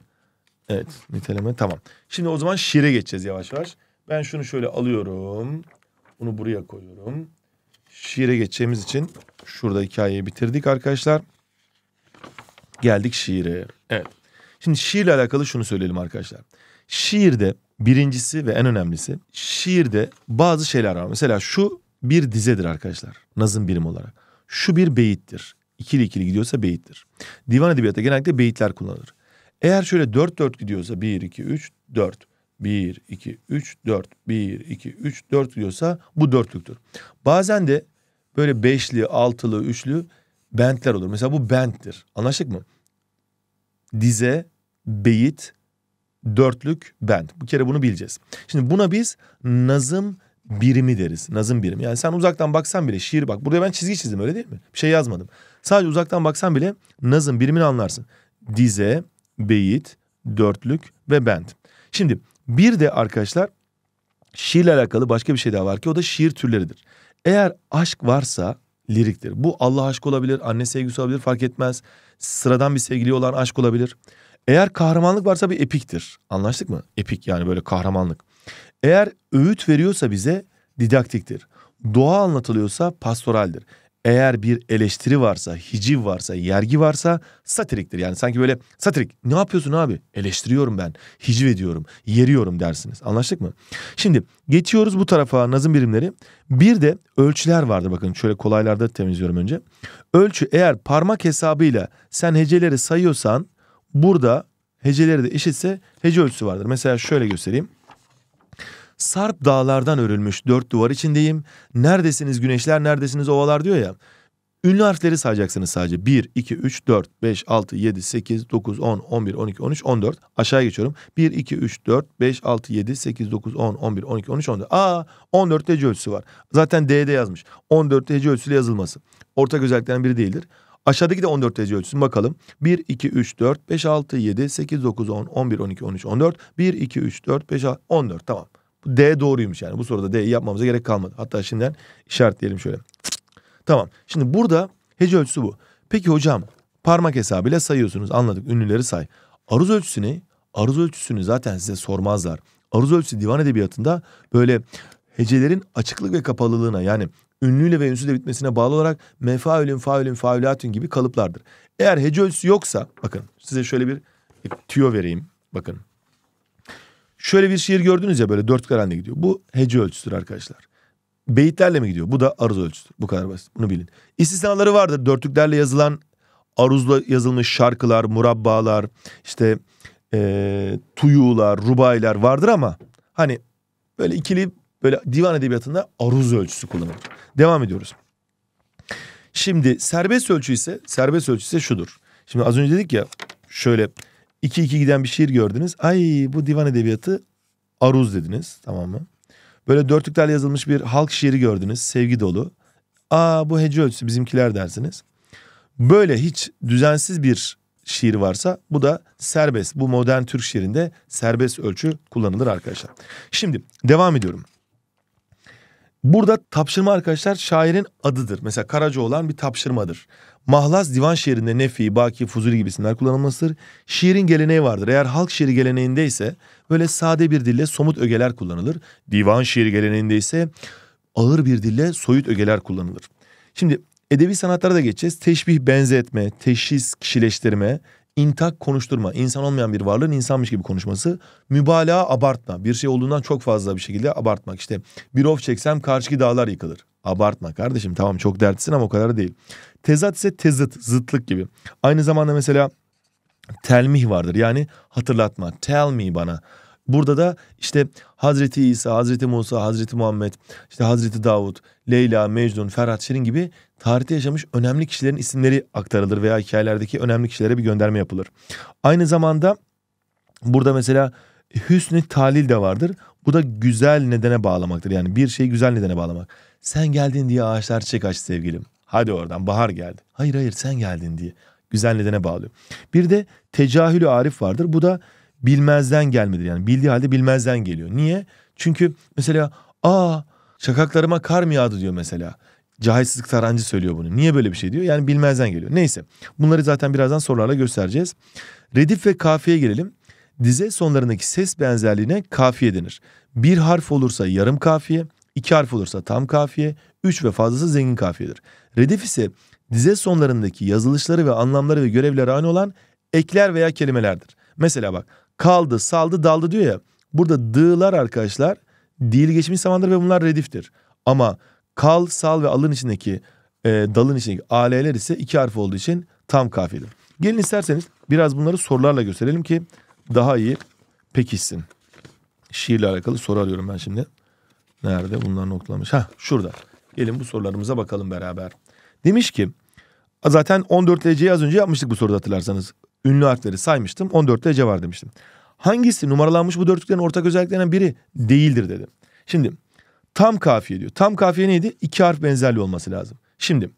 Evet, niteleme tamam. Şimdi o zaman şiire geçeceğiz yavaş yavaş. Ben şunu şöyle alıyorum. Bunu buraya koyuyorum. Şiire geçeceğimiz için şurada hikayeyi bitirdik arkadaşlar. Geldik şiire. Evet. Şimdi şiirle alakalı şunu söyleyelim arkadaşlar. Şiirde birincisi ve en önemlisi, şiirde bazı şeyler var. Mesela şu bir dizedir arkadaşlar. Nazım birim olarak. Şu bir beyittir. İkili ikili gidiyorsa beyittir. Divan edebiyatı genellikle beyitler kullanılır. Eğer şöyle dört dört gidiyorsa bir, iki, üç, dört. bir, iki, üç, dört. bir, iki, üç, dört diyorsa bu dörtlüktür. Bazen de böyle beşli, altılı, üçlü bentler olur. Mesela bu benttir. Anlaştık mı? Dize, beyit, dörtlük, bent. Bir kere bunu bileceğiz. Şimdi buna biz nazım birimi deriz. Nazım birimi. Yani sen uzaktan baksan bile şiir bak. Burada ben çizgi çizdim öyle değil mi? Bir şey yazmadım. Sadece uzaktan baksan bile nazım birimini anlarsın. Dize, beyit, dörtlük ve bent. Şimdi bir de arkadaşlar şiirle alakalı başka bir şey daha var ki o da şiir türleridir. Eğer aşk varsa liriktir. Bu Allah aşkı olabilir, anne sevgisi olabilir fark etmez. Sıradan bir sevgili olan aşk olabilir. Eğer kahramanlık varsa bir epiktir. Anlaştık mı? Epik yani böyle kahramanlık. Eğer öğüt veriyorsa bize didaktiktir. Doğa anlatılıyorsa pastoraldir. Eğer bir eleştiri varsa, hiciv varsa, yergi varsa satiriktir. Yani sanki böyle satirik. Ne yapıyorsun abi? Eleştiriyorum ben. Hiciv ediyorum. Yeriyorum dersiniz. Anlaştık mı? Şimdi geçiyoruz bu tarafa nazım birimleri. Bir de ölçüler vardır. Bakın şöyle kolaylarda temizliyorum önce. Ölçü eğer parmak hesabıyla sen heceleri sayıyorsan burada heceleri de eşitse hece ölçüsü vardır. Mesela şöyle göstereyim. Sarp dağlardan örülmüş dört duvar içindeyim. Neredesiniz güneşler, neredesiniz ovalar diyor ya. Ünlü harfleri sayacaksınız sadece. bir, iki, üç, dört, beş, altı, yedi, sekiz, dokuz, on, on bir, on iki, on üç, on dört. Aşağıya geçiyorum. bir, iki, üç, dört, beş, altı, yedi, sekiz, dokuz, on, on bir, on iki, on üç, on dört. Aa, on dört hece ölçüsü var. Zaten D'de yazmış. on dört hece ölçüsüyle yazılması. Ortak özelliklerden biri değildir. Aşağıdaki de on dört hece ölçüsü bakalım. bir, iki, üç, dört, beş, altı, yedi, sekiz, dokuz, on, on bir, on iki, on üç, on dört. bir, iki, üç, dört, beş, altı, on dört. Tamam. D doğruymuş yani. Bu soruda D'yi yapmamıza gerek kalmadı. Hatta şimdiden işaretleyelim şöyle. Tamam. Şimdi burada hece ölçüsü bu. Peki hocam parmak hesabıyla sayıyorsunuz. Anladık. Ünlüleri say. Aruz ölçüsü ne? Aruz ölçüsünü zaten size sormazlar. Aruz ölçüsü divan edebiyatında böyle hecelerin açıklık ve kapalılığına yani ünlüyle ve ünsüzle bitmesine bağlı olarak mefaülün, faülün, faülatün gibi kalıplardır. Eğer hece ölçüsü yoksa bakın size şöyle bir tüyo vereyim. Bakın. Şöyle bir şiir gördünüz ya böyle dört karende gidiyor. Bu hece ölçüsüdür arkadaşlar. Beyitlerle mi gidiyor? Bu da aruz ölçüsüdür. Bu kadar basit. Bunu bilin. İstisnaları vardır. Dörtlüklerle yazılan aruzla yazılmış şarkılar, murabbalar, işte ee, tuyular, rubaylar vardır ama hani böyle ikili böyle divan edebiyatında aruz ölçüsü kullanılır. Devam ediyoruz. Şimdi serbest ölçü ise serbest ölçü ise şudur. Şimdi az önce dedik ya şöyle iki iki giden bir şiir gördünüz. Ay bu divan edebiyatı aruz dediniz. Tamam mı? Böyle dörtlüklerle yazılmış bir halk şiiri gördünüz. Sevgi dolu. Aa bu hece ölçüsü bizimkiler dersiniz. Böyle hiç düzensiz bir şiir varsa bu da serbest. Bu modern Türk şiirinde serbest ölçü kullanılır arkadaşlar. Şimdi devam ediyorum. Burada tapşırma arkadaşlar şairin adıdır. Mesela Karacaoğlan bir tapşırmadır. Mahlas divan şiirinde Nef'i, Baki, Fuzuli gibi isimler kullanılmasıdır. Şiirin geleneği vardır. Eğer halk şiiri geleneğinde ise böyle sade bir dille somut ögeler kullanılır. Divan şiiri geleneğinde ise ağır bir dille soyut ögeler kullanılır. Şimdi edebi sanatlara da geçeceğiz. Teşbih, benzetme, teşhis, kişileştirme, intak, konuşturma. İnsan olmayan bir varlığın insanmış gibi konuşması. Mübalağa, abartma. Bir şey olduğundan çok fazla bir şekilde abartmak. İşte bir of çeksem karşıki dağlar yıkılır. Abartma kardeşim, tamam çok dertlisin ama o kadar değil. Tezat ise tezıt, zıtlık gibi. Aynı zamanda mesela telmih vardır. Yani hatırlatma, tell me bana. Burada da işte Hazreti İsa, Hazreti Musa, Hazreti Muhammed, işte Hazreti Davut, Leyla, Mecnun, Ferhat Şirin gibi tarihte yaşamış önemli kişilerin isimleri aktarılır veya hikayelerdeki önemli kişilere bir gönderme yapılır. Aynı zamanda burada mesela hüsnü talil de vardır. Bu da güzel nedene bağlamaktır. Yani bir şeyi güzel nedene bağlamak. Sen geldin diye ağaçlar çiçek açtı sevgilim. Hadi oradan, bahar geldi. Hayır hayır, sen geldin diye. Güzel nedene bağlıyor. Bir de tecahülü arif vardır. Bu da bilmezden gelmedir. Yani bildiği halde bilmezden geliyor. Niye? Çünkü mesela aa şakaklarıma kar mı yağdı diyor mesela. Cahilsizlik tarancı söylüyor bunu. Niye böyle bir şey diyor? Yani bilmezden geliyor. Neyse. Bunları zaten birazdan sorularla göstereceğiz. Redif ve kafiye gelelim. Dize sonlarındaki ses benzerliğine kafiye denir. Bir harf olursa yarım kafiye, iki harf olursa tam kafiye, üç ve fazlası zengin kafiyedir. Redif ise dize sonlarındaki yazılışları ve anlamları ve görevleri aynı olan ekler veya kelimelerdir. Mesela bak, kaldı, saldı, daldı diyor ya. Burada dığlar arkadaşlar değil geçmiş zamandır ve bunlar rediftir. Ama kal, sal ve alın içindeki e, dalın içindeki aleler ise iki harf olduğu için tam kafiyedir. Gelin isterseniz biraz bunları sorularla gösterelim ki daha iyi pekişsin. Şiirle alakalı soru arıyorum ben şimdi. Nerede? Bunlar noktalamış. Hah, şurada. Gelin bu sorularımıza bakalım beraber. Demiş ki zaten on dört L C'yi az önce yapmıştık bu soruda hatırlarsanız. Ünlü harfleri saymıştım. on dört L C var demiştim. Hangisi numaralanmış bu dörtlüklerin ortak özelliklerinden biri değildir dedim. Şimdi tam kafiye diyor. Tam kafiye neydi? İki harf benzerliği olması lazım. Şimdi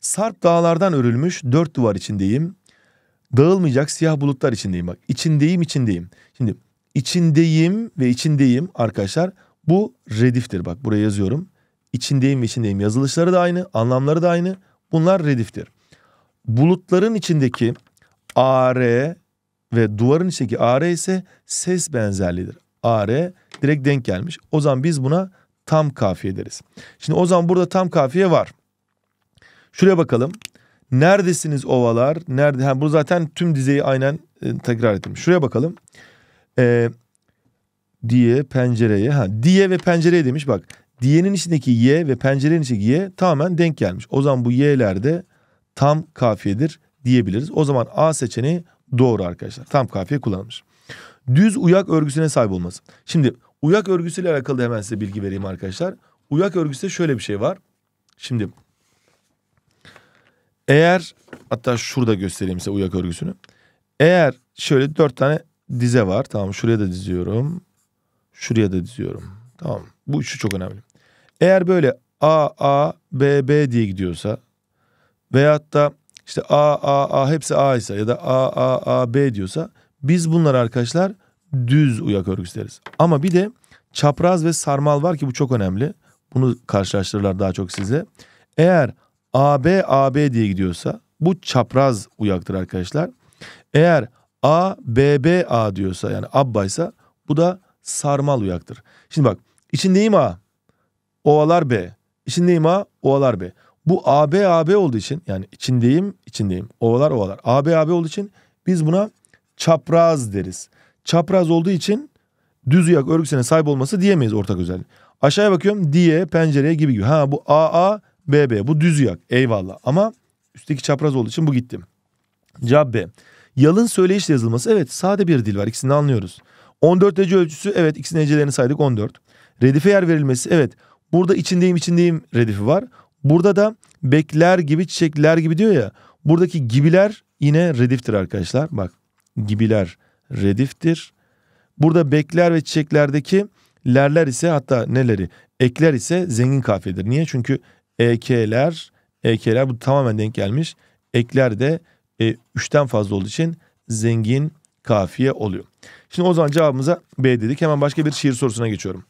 sarp dağlardan örülmüş dört duvar içindeyim. Dağılmayacak siyah bulutlar içindeyim. Bak, içindeyim, içindeyim. Şimdi içindeyim ve içindeyim arkadaşlar, bu rediftir. Bak, buraya yazıyorum. İçindeyim ve içindeyim yazılışları da aynı, anlamları da aynı. Bunlar rediftir. Bulutların içindeki A R ve duvarın içindeki A R ise ses benzerliğidir. A R direkt denk gelmiş. O zaman biz buna tam kafiye deriz. Şimdi o zaman burada tam kafiye var. Şuraya bakalım. Neredesiniz ovalar? Nerede? Ha, bu zaten tüm dizeyi aynen e, tekrar ettim. Şuraya bakalım. E, diye pencereye. Ha, diye ve pencereye demiş. Bak, diyenin içindeki ye ve pencerenin içindeki ye tamamen denk gelmiş. O zaman bu ye'ler de tam kafiyedir diyebiliriz. O zaman A seçeneği doğru arkadaşlar. Tam kafiye kullanılmış. Düz uyak örgüsüne sahip olması. Şimdi uyak örgüsüyle alakalı hemen size bilgi vereyim arkadaşlar. Uyak örgüsü şöyle bir şey var. Şimdi eğer, hatta şurada göstereyim size uyak örgüsünü. Eğer şöyle dört tane dize var. Tamam, şuraya da diziyorum. Şuraya da diziyorum. Tamam, bu üçü çok önemli. Eğer böyle A, A, B, B diye gidiyorsa veyahut da işte A, A, A hepsi A ise ya da A, A, A, B diyorsa biz bunlar arkadaşlar düz uyak örgüsü deriz. Ama bir de çapraz ve sarmal var ki bu çok önemli. Bunu karşılaştırırlar daha çok size. Eğer A B, A B diye gidiyorsa bu çapraz uyaktır arkadaşlar. Eğer A, B, B, A diyorsa yani abbaysa bu da sarmal uyaktır. Şimdi bak, içindeyim A, ovalar B. İçindeyim A, ovalar B. Bu A B, A B olduğu için yani içindeyim, içindeyim, ovalar, ovalar. A B, A B olduğu için biz buna çapraz deriz. Çapraz olduğu için düz uyak örgüsüne sahip olması diyemeyiz ortak özelliği. Aşağıya bakıyorum, diye, pencereye gibi gibi. Ha, bu A A, B B, bu düz uyak, eyvallah, ama üstteki çapraz olduğu için bu gittim. Cevap B. Yalın söyleyişle yazılması, evet sade bir dil var, ikisini anlıyoruz. on dört L C ölçüsü, evet ikisinin L C'lerini saydık, on dört. Redife yer verilmesi, evet burada içindeyim içindeyim redifi var. Burada da bekler gibi, çiçekler gibi diyor ya, buradaki gibiler yine rediftir arkadaşlar. Bak, gibiler rediftir. Burada bekler ve çiçeklerdeki lerler ise, hatta neleri, ekler ise zengin kafiyedir. Niye? Çünkü E K'ler, E K'ler bu tamamen denk gelmiş. Ekler de e, üçten fazla olduğu için zengin kafiye oluyor. Şimdi o zaman cevabımıza B dedik. Hemen başka bir şiir sorusuna geçiyorum.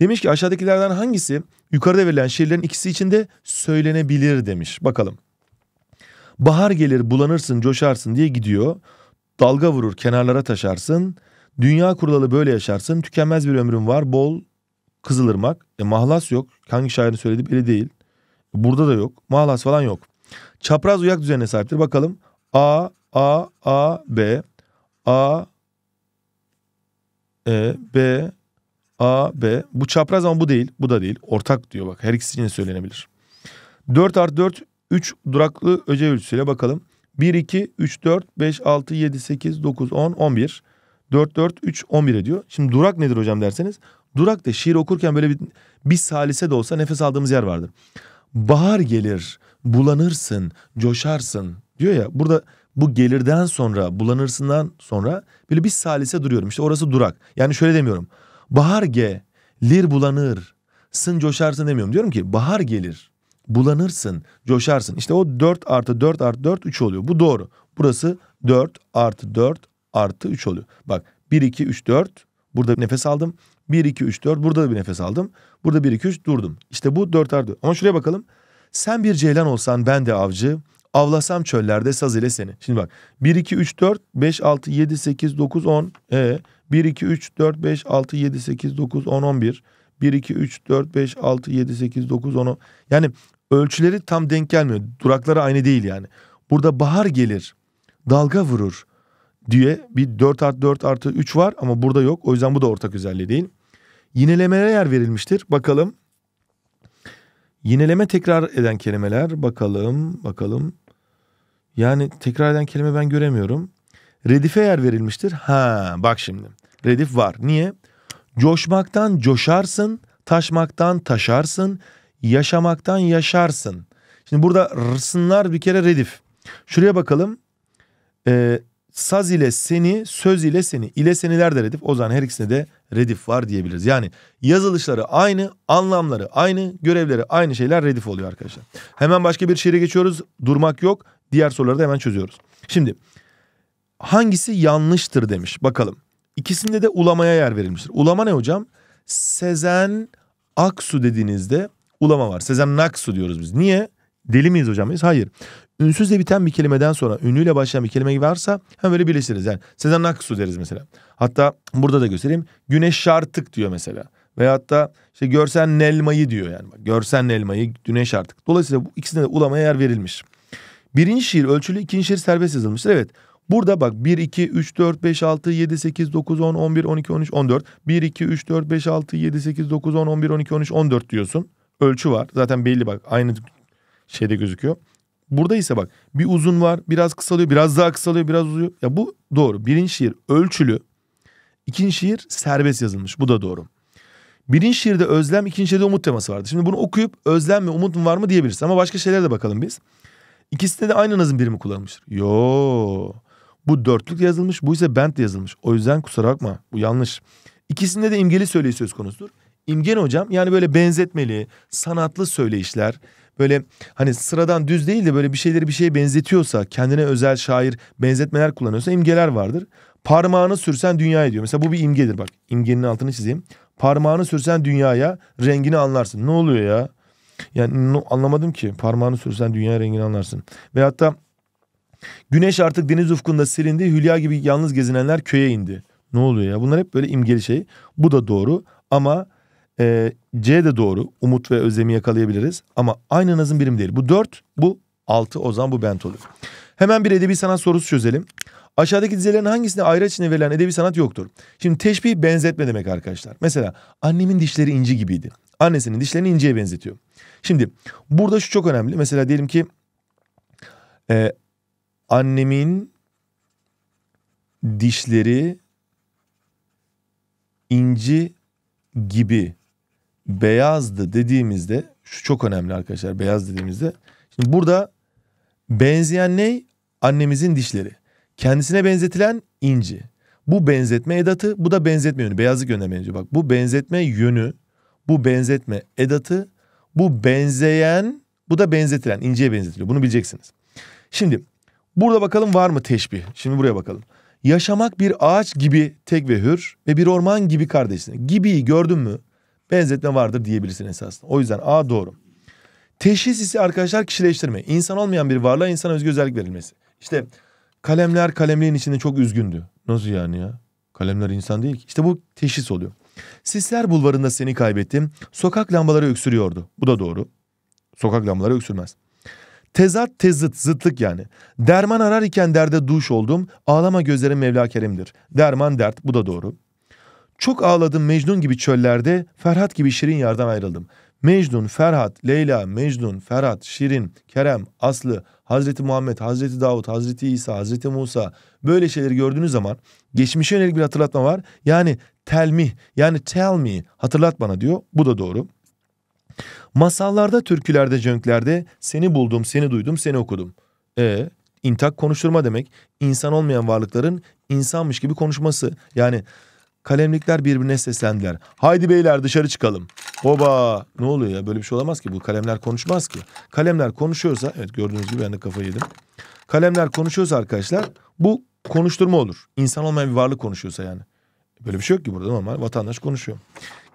Demiş ki aşağıdakilerden hangisi yukarıda verilen şiirlerin ikisi içinde söylenebilir demiş. Bakalım. Bahar gelir bulanırsın coşarsın diye gidiyor. Dalga vurur kenarlara taşarsın. Dünya kurulalı böyle yaşarsın. Tükenmez bir ömrüm var bol kızılırmak. E, mahlas yok. Hangi şairin söylediği belli değil. Burada da yok. Mahlas falan yok. Çapraz uyak düzenine sahiptir. Bakalım. A, A, A, B. A, E, B, A, B. Bu çapraz ama bu değil. Bu da değil. Ortak diyor bak. Her ikisi için de söylenebilir. dört artı dört, üç duraklı öce ölçüsüyle bakalım. bir, iki, üç, dört, beş, altı, yedi, sekiz, dokuz, on, on bir. dört dört üç on bir ediyor. Şimdi durak nedir hocam derseniz, durak da şiir okurken böyle bir, bir salise de olsa nefes aldığımız yer vardır. Bahar gelir, bulanırsın, coşarsın diyor ya. Burada bu gelirden sonra, bulanırsından sonra böyle bir salise duruyorum. İşte orası durak. Yani şöyle demiyorum. Bahar gelir, bulanır, sın, coşarsın demiyorum. Diyorum ki bahar gelir, bulanırsın, coşarsın. İşte o dört artı dört artı dört üç oluyor. Bu doğru. Burası dört artı dört artı üç oluyor. Bak bir iki üç dört. Burada bir nefes aldım. bir iki üç dört. Burada da bir nefes aldım. Burada bir iki üç durdum. İşte bu dört artı dört. Ama şuraya bakalım. Sen bir ceylan olsan ben de avcı, avlasam çöllerde saz ile seni. Şimdi bak bir iki üç dört beş altı yedi sekiz dokuz on. E bir iki üç dört beş altı yedi sekiz dokuz on on bir. bir iki üç dört beş altı yedi sekiz dokuz on. Yani ölçüleri tam denk gelmiyor. Durakları aynı değil yani. Burada bahar gelir, dalga vurur diye bir dört artı dört artı üç var ama burada yok. O yüzden bu da ortak özelliği değil. Yinelemeye yer verilmiştir. Bakalım. Yineleme tekrar eden kelimeler. Bakalım, bakalım. Yani tekrar eden kelime ben göremiyorum. Redife yer verilmiştir. Ha, bak şimdi. Redif var. Niye? Coşmaktan coşarsın, taşmaktan taşarsın, yaşamaktan yaşarsın. Şimdi burada rsınlar bir kere redif. Şuraya bakalım. Ee, saz ile seni, söz ile seni. İle seniler de redif. O zaman her ikisine de redif var diyebiliriz. Yani yazılışları aynı, anlamları aynı, görevleri aynı şeyler redif oluyor arkadaşlar. Hemen başka bir şiire geçiyoruz. Durmak yok. Diğer soruları da hemen çözüyoruz. Şimdi hangisi yanlıştır demiş. Bakalım. İkisinde de ulamaya yer verilmiştir. Ulama ne hocam? Sezen Aksu dediğinizde ulama var. Sezen Naksu diyoruz biz. Niye? Deli miyiz hocam biz? Hayır. Ünsüzle biten bir kelimeden sonra ünlüyle başlayan bir kelime varsa hemen böyle birleştiririz. Yani Sezen Aksu deriz mesela. Hatta burada da göstereyim. Güneş şartık diyor mesela. Veyahut da işte görsen elmayı diyor yani. Görsen elmayı, güneş şartık. Dolayısıyla bu ikisine de ulamaya yer verilmiş. Birinci şiir ölçülü, ikinci şiir serbest yazılmıştır. Evet. Burada bak bir iki üç dört beş altı yedi sekiz dokuz on on bir on iki on üç on dört. bir iki üç dört beş altı yedi sekiz dokuz on on bir on iki on üç on dört diyorsun. Ölçü var. Zaten belli bak. Aynı şeyde gözüküyor. Burada ise bak bir uzun var, biraz kısalıyor, biraz daha kısalıyor, biraz uzuyor. Ya bu doğru. Birinci şiir ölçülü, ikinci şiir serbest yazılmış. Bu da doğru. Birinci şiirde özlem, ikinci şiirde umut teması vardı. Şimdi bunu okuyup özlem mi umut mu var mı diyebiliriz. Ama başka şeylere de bakalım biz. İkisinde de aynı nazım birimi kullanmıştır. Yo, bu dörtlükle yazılmış, bu ise bentle yazılmış. O yüzden kusura bakma, bu yanlış. İkisinde de imgeli söyleyiş söz konusudur. İmge ne hocam? Yani böyle benzetmeli, sanatlı söyleyişler. Böyle hani sıradan düz değil de böyle bir şeyleri bir şeye benzetiyorsa, kendine özel şair benzetmeler kullanıyorsa imgeler vardır. Parmağını sürsen dünyaya diyor. Mesela bu bir imgedir bak. İmgenin altını çizeyim. Parmağını sürsen dünyaya rengini anlarsın. Ne oluyor ya? Yani no, anlamadım ki. Parmağını sürsen dünyaya rengini anlarsın. Veyahut da güneş artık deniz ufkunda silindi. Hülya gibi yalnız gezinenler köye indi. Ne oluyor ya? Bunlar hep böyle imgeli şey. Bu da doğru ama... Ee, C de doğru. Umut ve özlemi yakalayabiliriz. Ama aynı nazım birim değil. Bu dört, bu altı. O zaman bu bent oluyor. Hemen bir edebi sanat sorusu çözelim. Aşağıdaki dizelerin hangisinde ayrı içinde verilen edebi sanat yoktur? Şimdi teşbih benzetme demek arkadaşlar. Mesela annemin dişleri inci gibiydi. Annesinin dişlerini inciye benzetiyor. Şimdi burada şu çok önemli. Mesela diyelim ki e, annemin dişleri inci gibi beyazdı dediğimizde, şu çok önemli arkadaşlar, beyaz dediğimizde. Şimdi burada benzeyen ne? Annemizin dişleri. Kendisine benzetilen inci. Bu benzetme edatı, bu da benzetme yönü. Beyazlık yönüne benziyor. Bak bu benzetme yönü, bu benzetme edatı, bu benzeyen, bu da benzetilen, inciye benzetiliyor. Bunu bileceksiniz. Şimdi burada bakalım var mı teşbih? Şimdi buraya bakalım. Yaşamak bir ağaç gibi tek ve hür ve bir orman gibi kardeşsin. Gibiyi gördün mü? Benzetme vardır diyebilirsin esasında. O yüzden A doğru. Teşhis ise arkadaşlar kişileştirme. İnsan olmayan bir varlığa insana özgü özellik verilmesi. İşte kalemler kalemliğin içinde çok üzgündü. Nasıl yani ya? Kalemler insan değil ki. İşte bu teşhis oluyor. Sisler bulvarında seni kaybettim. Sokak lambaları öksürüyordu. Bu da doğru. Sokak lambaları öksürmez. Tezat tezıt, zıtlık yani. Derman arar iken derde duş oldum. Ağlama gözlerim Mevla Kerim'dir. Derman dert, bu da doğru. Çok ağladım Mecnun gibi çöllerde, Ferhat gibi şirin yardan ayrıldım. Mecnun, Ferhat, Leyla, Mecnun, Ferhat, Şirin, Kerem, Aslı, Hazreti Muhammed, Hazreti Davut, Hazreti İsa, Hazreti Musa, böyle şeyleri gördüğünüz zaman geçmişe yönelik bir hatırlatma var. Yani telmih, yani tell me, hatırlat bana diyor. Bu da doğru. Masallarda, türkülerde, cönklerde seni buldum, seni duydum, seni okudum. E, intak konuşturma demek. İnsan olmayan varlıkların insanmış gibi konuşması. Yani kalemlikler birbirine seslendiler. Haydi beyler dışarı çıkalım. Oba, ne oluyor ya, böyle bir şey olamaz ki, bu kalemler konuşmaz ki. Kalemler konuşuyorsa, evet gördüğünüz gibi ben de kafayı yedim. Kalemler konuşuyorsa arkadaşlar bu konuşturma olur. İnsan olmayan bir varlık konuşuyorsa yani. Böyle bir şey yok ki burada, normal vatandaş konuşuyor.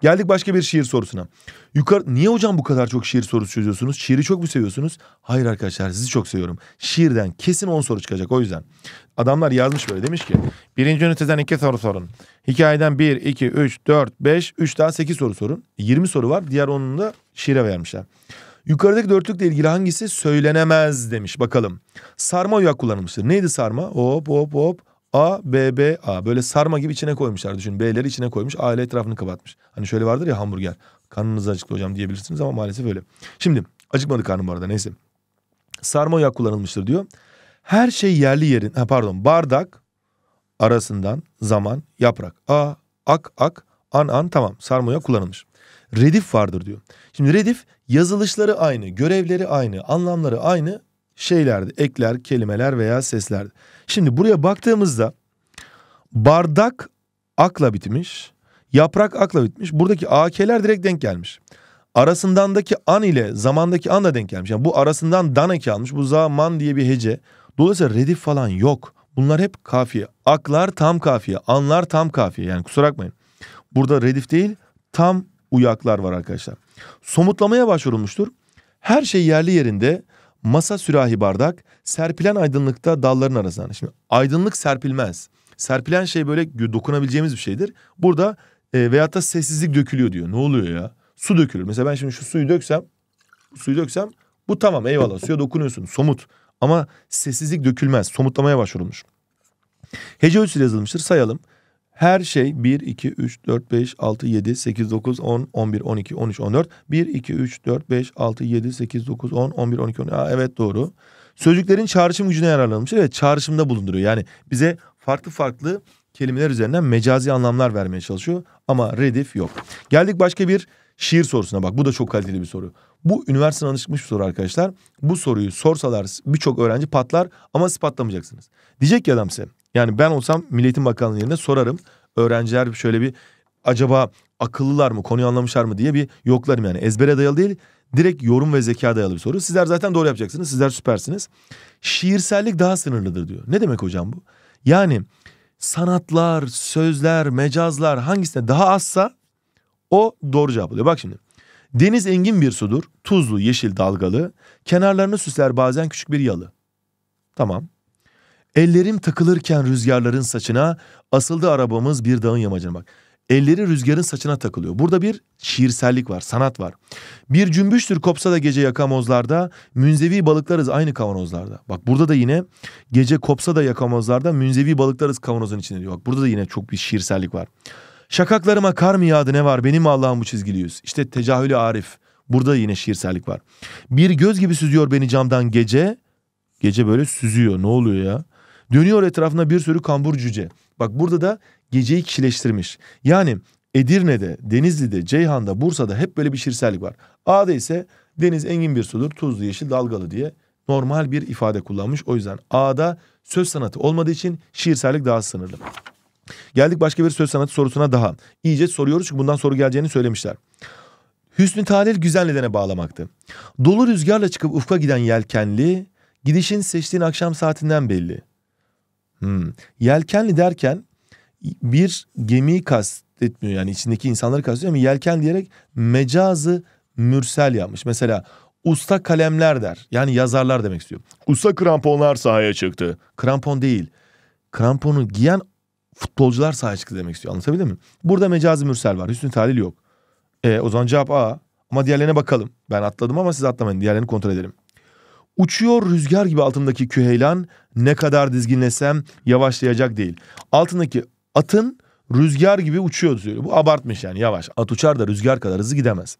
Geldik başka bir şiir sorusuna. Yukarı, niye hocam bu kadar çok şiir sorusu çözüyorsunuz? Şiiri çok mu seviyorsunuz? Hayır arkadaşlar, sizi çok seviyorum. Şiirden kesin on soru çıkacak, o yüzden. Adamlar yazmış böyle, demiş ki birinci üniteden iki soru sorun. Hikayeden bir, iki, üç, dört, beş, üç daha sekiz soru sorun. yirmi soru var, diğer onunu da şiire vermişler. Yukarıdaki dörtlükle ilgili hangisi söylenemez demiş, bakalım. Sarma uyak kullanılmıştır. Neydi sarma? Hop hop hop. A, B, B, A. Böyle sarma gibi içine koymuşlar. Düşün, B'leri içine koymuş. A ile etrafını kapatmış. Hani şöyle vardır ya, hamburger. Karnınızı acıktı hocam diyebilirsiniz ama maalesef öyle. Şimdi acıkmadı karnım bu arada, neyse. Sarma oyak kullanılmıştır diyor. Her şey yerli yerin. Ha, pardon, bardak arasından zaman yaprak. A, ak, ak, an, an, tamam. Sarma oyak kullanılmış. Redif vardır diyor. Şimdi redif yazılışları aynı, görevleri aynı, anlamları aynı. Şeylerdi, ekler, kelimeler veya seslerdi. Şimdi buraya baktığımızda bardak akla bitmiş, yaprak akla bitmiş. Buradaki ak'ler direkt denk gelmiş. Arasındandaki an ile zamandaki an da denk gelmiş. Yani bu arasından dan eki almış, bu zaman diye bir hece. Dolayısıyla redif falan yok. Bunlar hep kafiye. Aklar tam kafiye, anlar tam kafiye. Yani kusura bakmayın. Burada redif değil, tam uyaklar var arkadaşlar. Somutlamaya başvurulmuştur. Her şey yerli yerinde. Masa, sürahi, bardak, serpilen aydınlıkta dalların arasından. Şimdi aydınlık serpilmez. Serpilen şey böyle dokunabileceğimiz bir şeydir. Burada e, veyahut da sessizlik dökülüyor diyor. Ne oluyor ya? Su dökülür. Mesela ben şimdi şu suyu döksem, suyu döksem bu tamam, eyvallah, suya dokunuyorsun, somut. Ama sessizlik dökülmez. Somutlamaya başvurulmuş. Hece ölçüsüyle yazılmıştır. Sayalım. Her şey bir, iki, üç, dört, beş, altı, yedi, sekiz, dokuz, on, on bir, on iki, on üç, on dört. bir, iki, üç, dört, beş, altı, yedi, sekiz, dokuz, on, on bir, on iki, on üç. Aa, evet doğru. Sözcüklerin çağrışım gücüne yararlanılmış. Evet, çağrışımda bulunduruyor. Yani bize farklı farklı kelimeler üzerinden mecazi anlamlar vermeye çalışıyor. Ama redif yok. Geldik başka bir şiir sorusuna, bak bu da çok kaliteli bir soru. Bu üniversiteden alışmış bir soru arkadaşlar. Bu soruyu sorsalar birçok öğrenci patlar ama siz patlamayacaksınız. Diyecek ki adam size. Yani ben olsam Milli Eğitim Bakanlığı yerine sorarım. Öğrenciler şöyle bir acaba akıllılar mı, konuyu anlamışlar mı diye bir yoklarım yani. Ezbere dayalı değil, direkt yorum ve zeka dayalı bir soru. Sizler zaten doğru yapacaksınız, sizler süpersiniz. Şiirsellik daha sınırlıdır diyor. Ne demek hocam bu? Yani sanatlar, sözler, mecazlar hangisine daha azsa o doğru cevap oluyor. Bak şimdi. Deniz engin bir sudur, tuzlu, yeşil, dalgalı. Kenarlarını süsler bazen küçük bir yalı. Tamam. Ellerim takılırken rüzgarların saçına, asıldı arabamız bir dağın yamacına. Bak. Elleri rüzgarın saçına takılıyor. Burada bir şiirsellik var, sanat var. Bir cümbüştür kopsa da gece yakamozlarda, münzevi balıklarız aynı kavanozlarda. Bak burada da yine gece kopsa da yakamozlarda, münzevi balıklarız kavanozun içinde diyor. Bak burada da yine çok bir şiirsellik var. Şakaklarıma kar mı yağdı ne var, benim Allah'ım bu çizgili yüz. İşte tecahülü arif. Burada yine şiirsellik var. Bir göz gibi süzüyor beni camdan gece. Gece böyle süzüyor, ne oluyor ya? Dönüyor etrafına bir sürü kambur cüce. Bak burada da geceyi kişileştirmiş. Yani Edirne'de, Denizli'de, Ceyhan'da, Bursa'da hep böyle bir şiirsellik var. A'da ise deniz engin bir sudur, tuzlu, yeşil, dalgalı diye normal bir ifade kullanmış. O yüzden A'da söz sanatı olmadığı için şiirsellik daha sınırlı. Geldik başka bir söz sanatı sorusuna daha. İyice soruyoruz çünkü bundan soru geleceğini söylemişler. Hüsnü Talil güzel nedene bağlamaktı. Dolu rüzgarla çıkıp ufka giden yelkenli, gidişin seçtiğin akşam saatinden belli. Hmm. Yelkenli derken bir gemiyi kastetmiyor, yani içindeki insanları kastediyor ama yelken diyerek mecazı mürsel yapmış. Mesela usta kalemler der, yani yazarlar demek istiyor. Usta kramponlar sahaya çıktı. Krampon değil, kramponu giyen futbolcular sahaya çıktı demek istiyor. Anlatabildim mi? Burada mecazı mürsel var, Hüsnü Talil yok. E, o zaman cevap A, ama diğerlerine bakalım. Ben atladım ama siz atlamayın, diğerlerini kontrol edelim. Uçuyor rüzgar gibi altındaki küheylan, ne kadar dizginlesem yavaşlayacak değil. Altındaki atın rüzgar gibi uçuyor diyor. Bu abartmış yani, yavaş. At uçar da rüzgar kadar hızlı gidemez.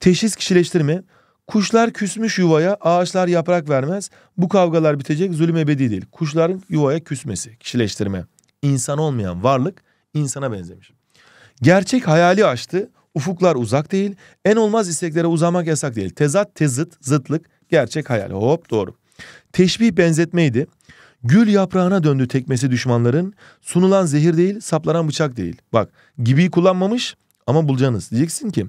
Teşhis kişileştirme. Kuşlar küsmüş yuvaya, ağaçlar yaprak vermez. Bu kavgalar bitecek, zulüm ebedi değil. Kuşların yuvaya küsmesi, kişileştirme. İnsan olmayan varlık insana benzemiş. Gerçek hayali aştı, ufuklar uzak değil. En olmaz isteklere uzamak yasak değil. Tezat, tezıt, zıtlık, gerçek hayal. Hop, doğru. Teşbih benzetmeydi. Gül yaprağına döndü tekmesi düşmanların. Sunulan zehir değil, saplanan bıçak değil. Bak, gibi kullanmamış ama bulacaksınız. Diyeceksin ki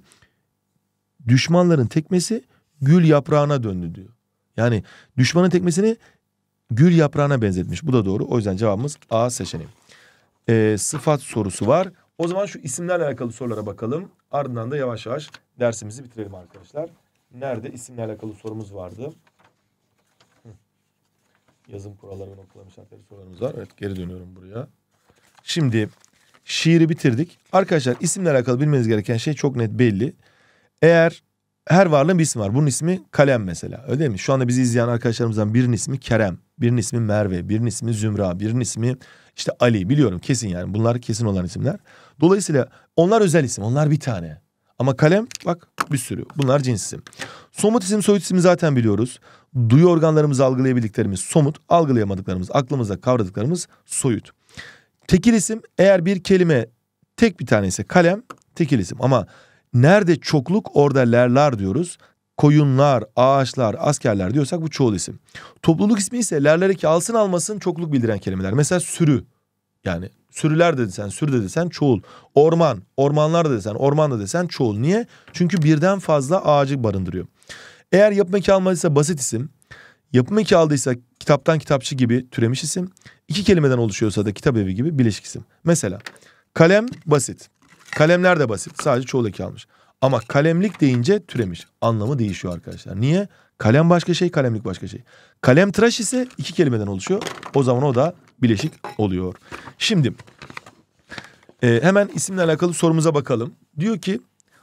düşmanların tekmesi gül yaprağına döndü diyor. Yani düşmanın tekmesini gül yaprağına benzetmiş. Bu da doğru. O yüzden cevabımız A seçeneği. Ee, sıfat sorusu var. O zaman şu isimlerle alakalı sorulara bakalım. Ardından da yavaş yavaş dersimizi bitirelim arkadaşlar. Nerede isimle alakalı sorumuz vardı? Yazım kuralları ve noktalama şartları sorularımız var. Evet, geri dönüyorum buraya. Şimdi şiiri bitirdik. Arkadaşlar isimle alakalı bilmeniz gereken şey çok net belli. Eğer her varlığın bir ismi var. Bunun ismi kalem mesela. Öyle değil mi? Şu anda bizi izleyen arkadaşlarımızdan birinin ismi Kerem, birinin ismi Merve, birinin ismi Zümra, birinin ismi işte Ali. Biliyorum kesin yani. Bunlar kesin olan isimler. Dolayısıyla onlar özel isim. Onlar bir tane. Ama kalem bak bir sürü. Bunlar cins isim. Somut isim, soyut ismi zaten biliyoruz. Duyu organlarımızı algılayabildiklerimiz somut, algılayamadıklarımız, aklımızda kavradıklarımız soyut. Tekil isim, eğer bir kelime tek bir tane ise kalem tekil isim. Ama nerede çokluk orada lerler diyoruz. Koyunlar, ağaçlar, askerler diyorsak bu çoğul isim. Topluluk ismi ise lerleri ki alsın almasın çokluk bildiren kelimeler. Mesela sürü. Yani sürüler de desen, sürü de desen çoğul. Orman, ormanlar da desen, orman da desen çoğul. Niye? Çünkü birden fazla ağacı barındırıyor. Eğer yapım eki almadıysa basit isim. Yapım eki aldıysa kitaptan kitapçı gibi türemiş isim. İki kelimeden oluşuyorsa da kitap evi gibi bileşik isim. Mesela kalem basit. Kalemler de basit. Sadece çoğul eki almış. Ama kalemlik deyince türemiş. Anlamı değişiyor arkadaşlar. Niye? Kalem başka şey, kalemlik başka şey. Kalem tıraş ise iki kelimeden oluşuyor. O zaman o da bileşik oluyor. Şimdi e, hemen isimle alakalı sorumuza bakalım. Diyor ki,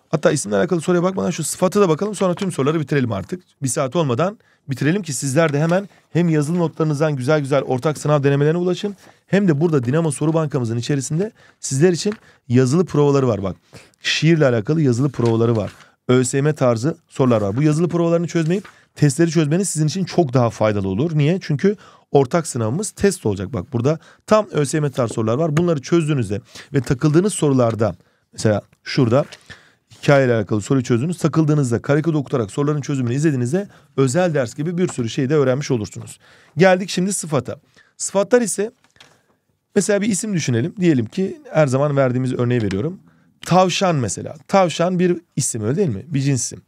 hatta isimle alakalı soruya bakmadan şu sıfatı da bakalım. Sonra tüm soruları bitirelim artık. Bir saat olmadan bitirelim ki sizler de hemen hem yazılı notlarınızdan güzel güzel ortak sınav denemelerine ulaşın. Hem de burada Dinamo Soru Bankamızın içerisinde sizler için yazılı provaları var. Bak, şiirle alakalı yazılı provaları var. ÖSYM tarzı sorular var. Bu yazılı provalarını çözmeyip testleri çözmeniz sizin için çok daha faydalı olur. Niye? Çünkü ortak sınavımız test olacak. Bak, burada tam ÖSYM tarzı sorular var. Bunları çözdüğünüzde ve takıldığınız sorularda, mesela şurada hikayeyle alakalı soruyu çözdünüz. Takıldığınızda karikatür okutarak soruların çözümünü izlediğinizde özel ders gibi bir sürü şey de öğrenmiş olursunuz. Geldik şimdi sıfata. Sıfatlar ise mesela bir isim düşünelim. Diyelim ki her zaman verdiğimiz örneği veriyorum. Tavşan mesela. Tavşan bir isim, öyle değil mi? Bir cinsim.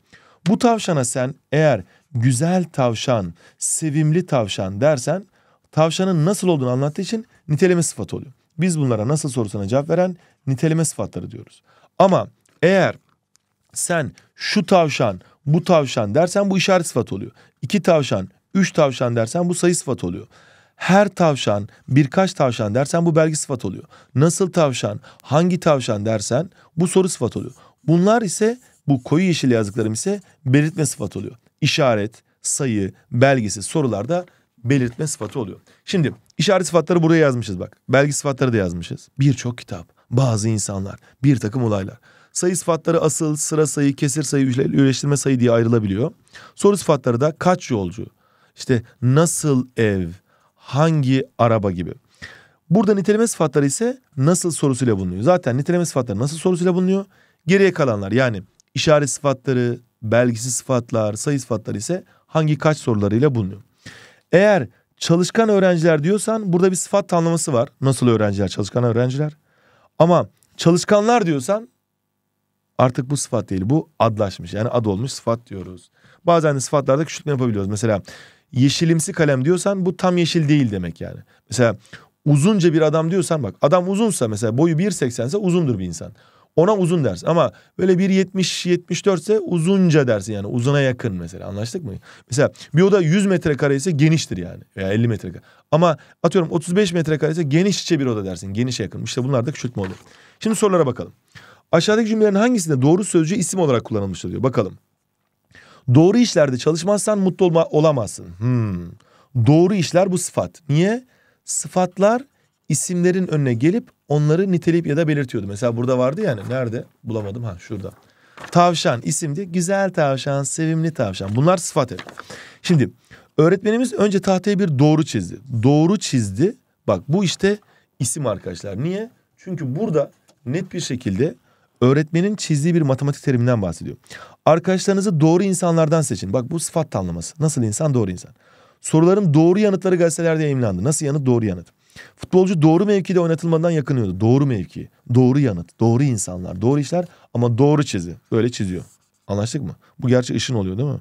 Bu tavşana sen eğer güzel tavşan, sevimli tavşan dersen tavşanın nasıl olduğunu anlattığı için niteleme sıfatı oluyor. Biz bunlara nasıl sorusuna cevap veren niteleme sıfatları diyoruz. Ama eğer sen şu tavşan, bu tavşan dersen bu işaret sıfatı oluyor. İki tavşan, üç tavşan dersen bu sayı sıfatı oluyor. Her tavşan, birkaç tavşan dersen bu belge sıfatı oluyor. Nasıl tavşan, hangi tavşan dersen bu soru sıfatı oluyor. Bunlar ise, bu koyu yeşil yazdıklarım ise belirtme sıfatı oluyor. İşaret, sayı, belgesi sorularda belirtme sıfatı oluyor. Şimdi işaret sıfatları buraya yazmışız bak. Belge sıfatları da yazmışız. Birçok kitap, bazı insanlar, bir takım olaylar. Sayı sıfatları asıl, sıra sayı, kesir sayı, üreştirme sayı diye ayrılabiliyor. Soru sıfatları da kaç yolcu, işte nasıl ev, hangi araba gibi. Burada niteleme sıfatları ise nasıl sorusuyla bulunuyor. Zaten niteleme sıfatları nasıl sorusuyla bulunuyor. Geriye kalanlar yani işaret sıfatları, belgisiz sıfatlar, sayı sıfatları ise hangi kaç sorularıyla bulunuyor. Eğer çalışkan öğrenciler diyorsan burada bir sıfat tanımlaması var. Nasıl öğrenciler, çalışkan öğrenciler. Ama çalışkanlar diyorsan artık bu sıfat değil, bu adlaşmış, yani ad olmuş sıfat diyoruz. Bazen de sıfatlarda küçültme yapabiliyoruz. Mesela yeşilimsi kalem diyorsan bu tam yeşil değil demek yani. Mesela uzunca bir adam diyorsan, bak adam uzunsa mesela boyu bir seksen ise uzundur bir insan. Ona uzun dersin ama böyle bir yetmiş yetmiş dört ise uzunca dersin, yani uzuna yakın mesela, anlaştık mı? Mesela bir oda yüz metrekare ise geniştir yani, veya elli metrekare. Ama atıyorum otuz beş metrekare ise genişçe bir oda dersin, genişe yakın. İşte bunlar da küçültme oluyor. Şimdi sorulara bakalım. Aşağıdaki cümlelerin hangisinde doğru sözcüğü isim olarak kullanılmıştır diyor. Bakalım. Doğru işlerde çalışmazsan mutlu olma, olamazsın. Hmm. Doğru işler bu sıfat. Niye? Sıfatlar isimlerin önüne gelip onları niteleyip ya da belirtiyordu. Mesela burada vardı yani. Nerede? Bulamadım. Ha, şurada. Tavşan isimdi. Güzel tavşan, sevimli tavşan. Bunlar sıfat ev. Şimdi öğretmenimiz önce tahtaya bir doğru çizdi. Doğru çizdi. Bak bu işte isim arkadaşlar. Niye? Çünkü burada net bir şekilde öğretmenin çizdiği bir matematik teriminden bahsediyor. Arkadaşlarınızı doğru insanlardan seçin. Bak bu sıfat tanımlaması. Nasıl insan? Doğru insan. Soruların doğru yanıtları gazetelerde yayımlandı. Nasıl yanıt? Doğru yanıt. Futbolcu doğru mevkide oynatılmadan yakınıyordu. Doğru mevki, doğru yanıt, doğru insanlar, doğru işler ama doğru çizdi. Böyle çiziyor. Anlaştık mı? Bu gerçi ışın oluyor değil mi?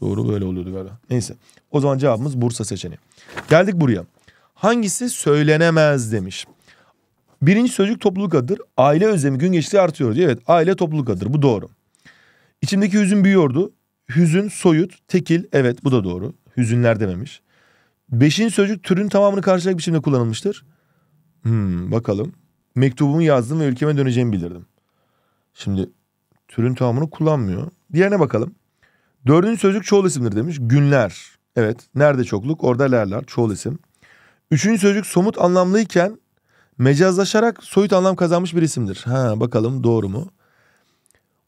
Doğru böyle oluyordu galiba. Neyse. O zaman cevabımız Bursa seçeneği. Geldik buraya. Hangisi söylenemez demiş. Birinci sözcük topluluk adıdır. Aile özlemi gün geçti artıyor diyor. Evet, aile topluluk adıdır. Bu doğru. İçimdeki hüzün büyüyordu. Hüzün soyut, tekil. Evet, bu da doğru. Hüzünler dememiş. Beşinci sözcük türün tamamını karşılayacak biçimde kullanılmıştır. Hmm, bakalım. Mektubumu yazdım ve ülkeme döneceğimi bildirdim. Şimdi türün tamamını kullanmıyor. Diğerine bakalım. Dördüncü sözcük çoğul isimdir demiş. Günler. Evet. Nerede çokluk? Orada lerler. Çoğul isim. Üçüncü sözcük somut anlamlıyken mecazlaşarak soyut anlam kazanmış bir isimdir. Ha, bakalım doğru mu?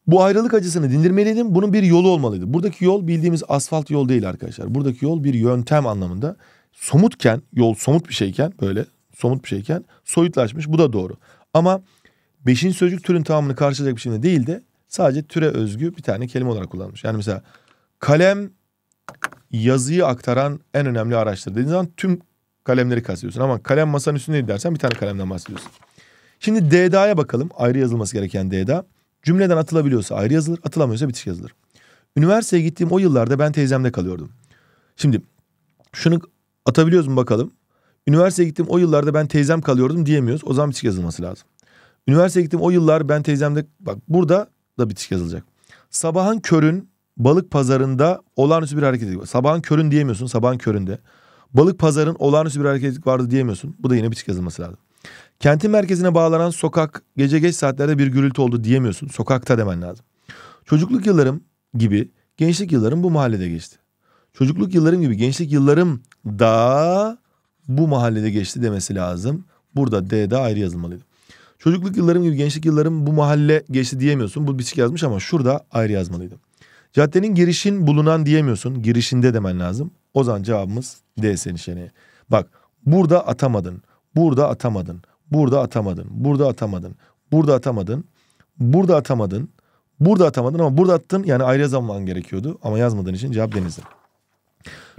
Bu ayrılık acısını dindirmeliydim. Bunun bir yolu olmalıydı. Buradaki yol bildiğimiz asfalt yol değil arkadaşlar. Buradaki yol bir yöntem anlamında. Somutken, yol somut bir şeyken, böyle somut bir şeyken soyutlaşmış. Bu da doğru. Ama beşinci sözcük türün tamamını karşılayacak bir şey değil de sadece türe özgü bir tane kelime olarak kullanmış. Yani mesela kalem yazıyı aktaran en önemli araçtır dediğin zaman tüm kalemleri kastediyorsun. Ama kalem masanın üstündeydi dersen bir tane kalemden bahsediyorsun. Şimdi D D'ye bakalım. Ayrı yazılması gereken D D. Cümleden atılabiliyorsa ayrı yazılır, atılamıyorsa bitişik yazılır. Üniversiteye gittiğim o yıllarda ben teyzemde kalıyordum. Şimdi şunu atabiliyoruz mu bakalım. Üniversiteye gittiğim o yıllarda ben teyzem kalıyordum diyemiyoruz. O zaman bitişik yazılması lazım. Üniversiteye gittiğim o yıllar ben teyzemde... Bak burada da bitişik yazılacak. Sabahın körün balık pazarında olağanüstü bir hareketlik var. Sabahın körün diyemiyorsun, sabahın köründe. Balık pazarın olağanüstü bir hareketlik vardı diyemiyorsun. Bu da yine bitişik yazılması lazım. Kentin merkezine bağlanan sokak gece geç saatlerde bir gürültü oldu diyemiyorsun. Sokakta demen lazım. Çocukluk yıllarım gibi gençlik yıllarım bu mahallede geçti. Çocukluk yıllarım gibi gençlik yıllarım da bu mahallede geçti demesi lazım. Burada D'de ayrı yazılmalıydı. Çocukluk yıllarım gibi gençlik yıllarım bu mahalle geçti diyemiyorsun. Bu bitişik yazmış ama şurada ayrı yazmalıydı. Caddenin girişin bulunan diyemiyorsun. Girişinde demen lazım. O zaman cevabımız D seçeneği. Bak burada atamadın. Burada atamadın. Burada atamadın, burada atamadın, burada atamadın, burada atamadın, burada atamadın ama burada attın yani ayrı yazman gerekiyordu ama yazmadığın için cevap Deniz'de.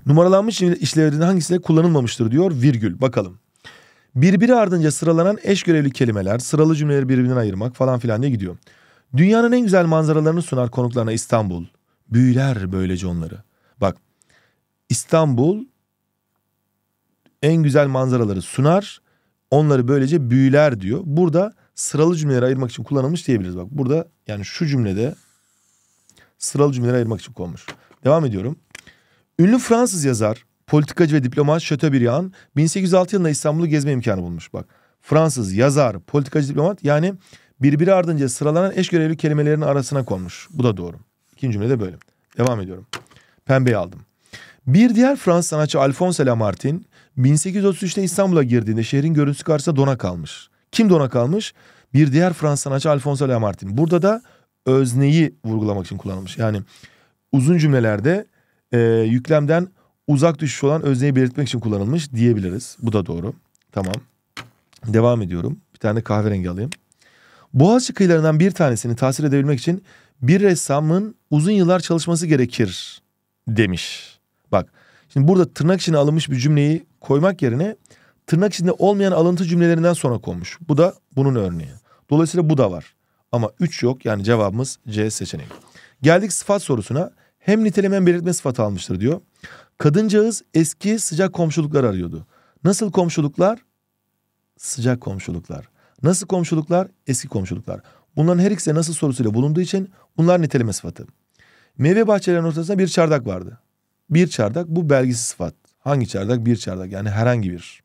Numaralanmış işlevlerin hangisinde kullanılmamıştır diyor virgül bakalım. Birbiri ardınca sıralanan eş görevli kelimeler, sıralı cümleleri birbirinden ayırmak falan filan diye gidiyor. Dünyanın en güzel manzaralarını sunar konuklarına İstanbul. Büyüler böylece onları. Bak İstanbul en güzel manzaraları sunar. Onları böylece büyüler diyor. Burada sıralı cümleleri ayırmak için kullanılmış diyebiliriz. Bak burada yani şu cümlede sıralı cümleleri ayırmak için konmuş. Devam ediyorum. Ünlü Fransız yazar, politikacı ve diplomat Chateaubriand bin sekiz yüz altı yılında İstanbul'u gezme imkanı bulmuş. Bak Fransız yazar, politikacı, diplomat yani birbiri ardınca sıralanan eş görevli kelimelerin arasına konmuş. Bu da doğru. İkinci cümlede böyle. Devam ediyorum. Pembeyi aldım. Bir diğer Fransız sanatçı Alphonse Lamartine bin sekiz yüz otuz üçte İstanbul'a girdiğinde şehrin görüntüsü karşısında dona kalmış. Kim dona kalmış? Bir diğer Fransız sanatçı Alphonse Lamartine. Burada da özneyi vurgulamak için kullanılmış. Yani uzun cümlelerde e, yüklemden uzak düşüş olan özneyi belirtmek için kullanılmış diyebiliriz. Bu da doğru. Tamam. Devam ediyorum. Bir tane kahverengi alayım. Boğaziçi kıyılarından bir tanesini tasvir edebilmek için bir ressamın uzun yıllar çalışması gerekir demiş. Bak şimdi burada tırnak içine alınmış bir cümleyi koymak yerine tırnak içinde olmayan alıntı cümlelerinden sonra konmuş. Bu da bunun örneği. Dolayısıyla bu da var. Ama üç yok yani cevabımız C seçeneği. Geldik sıfat sorusuna. Hem niteleme hem belirtme sıfatı almıştır diyor. Kadıncağız eski sıcak komşuluklar arıyordu. Nasıl komşuluklar? Sıcak komşuluklar. Nasıl komşuluklar? Eski komşuluklar. Bunların her ikisi nasıl sorusuyla bulunduğu için bunlar niteleme sıfatı. Meyve bahçelerinin ortasında bir çardak vardı. Bir çardak bu belgisiz sıfat. Hangi çardak? Bir çardak yani herhangi bir.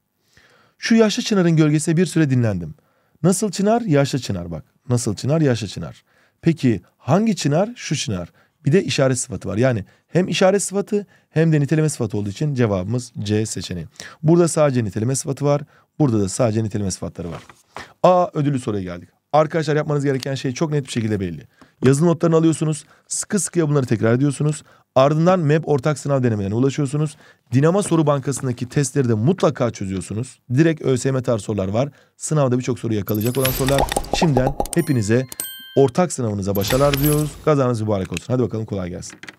Şu yaşlı çınarın gölgesine bir süre dinlendim. Nasıl çınar? Yaşlı çınar bak. Nasıl çınar? Yaşlı çınar. Peki hangi çınar? Şu çınar. Bir de işaret sıfatı var. Yani hem işaret sıfatı hem de niteleme sıfatı olduğu için cevabımız C seçeneği. Burada sadece niteleme sıfatı var. Burada da sadece niteleme sıfatları var. A ödüllü soruya geldik. Arkadaşlar yapmanız gereken şey çok net bir şekilde belli. Yazılı notlarını alıyorsunuz. Sıkı sıkıya bunları tekrar ediyorsunuz. Ardından M E B ortak sınav denemelerine ulaşıyorsunuz. Dinama soru bankasındaki testleri de mutlaka çözüyorsunuz. Direkt ÖSYM tarzı sorular var. Sınavda birçok soruyu yakalayacak olan sorular. Şimdiden hepinize ortak sınavınıza başarılar diliyoruz. Kazanız mübarek olsun. Hadi bakalım, kolay gelsin.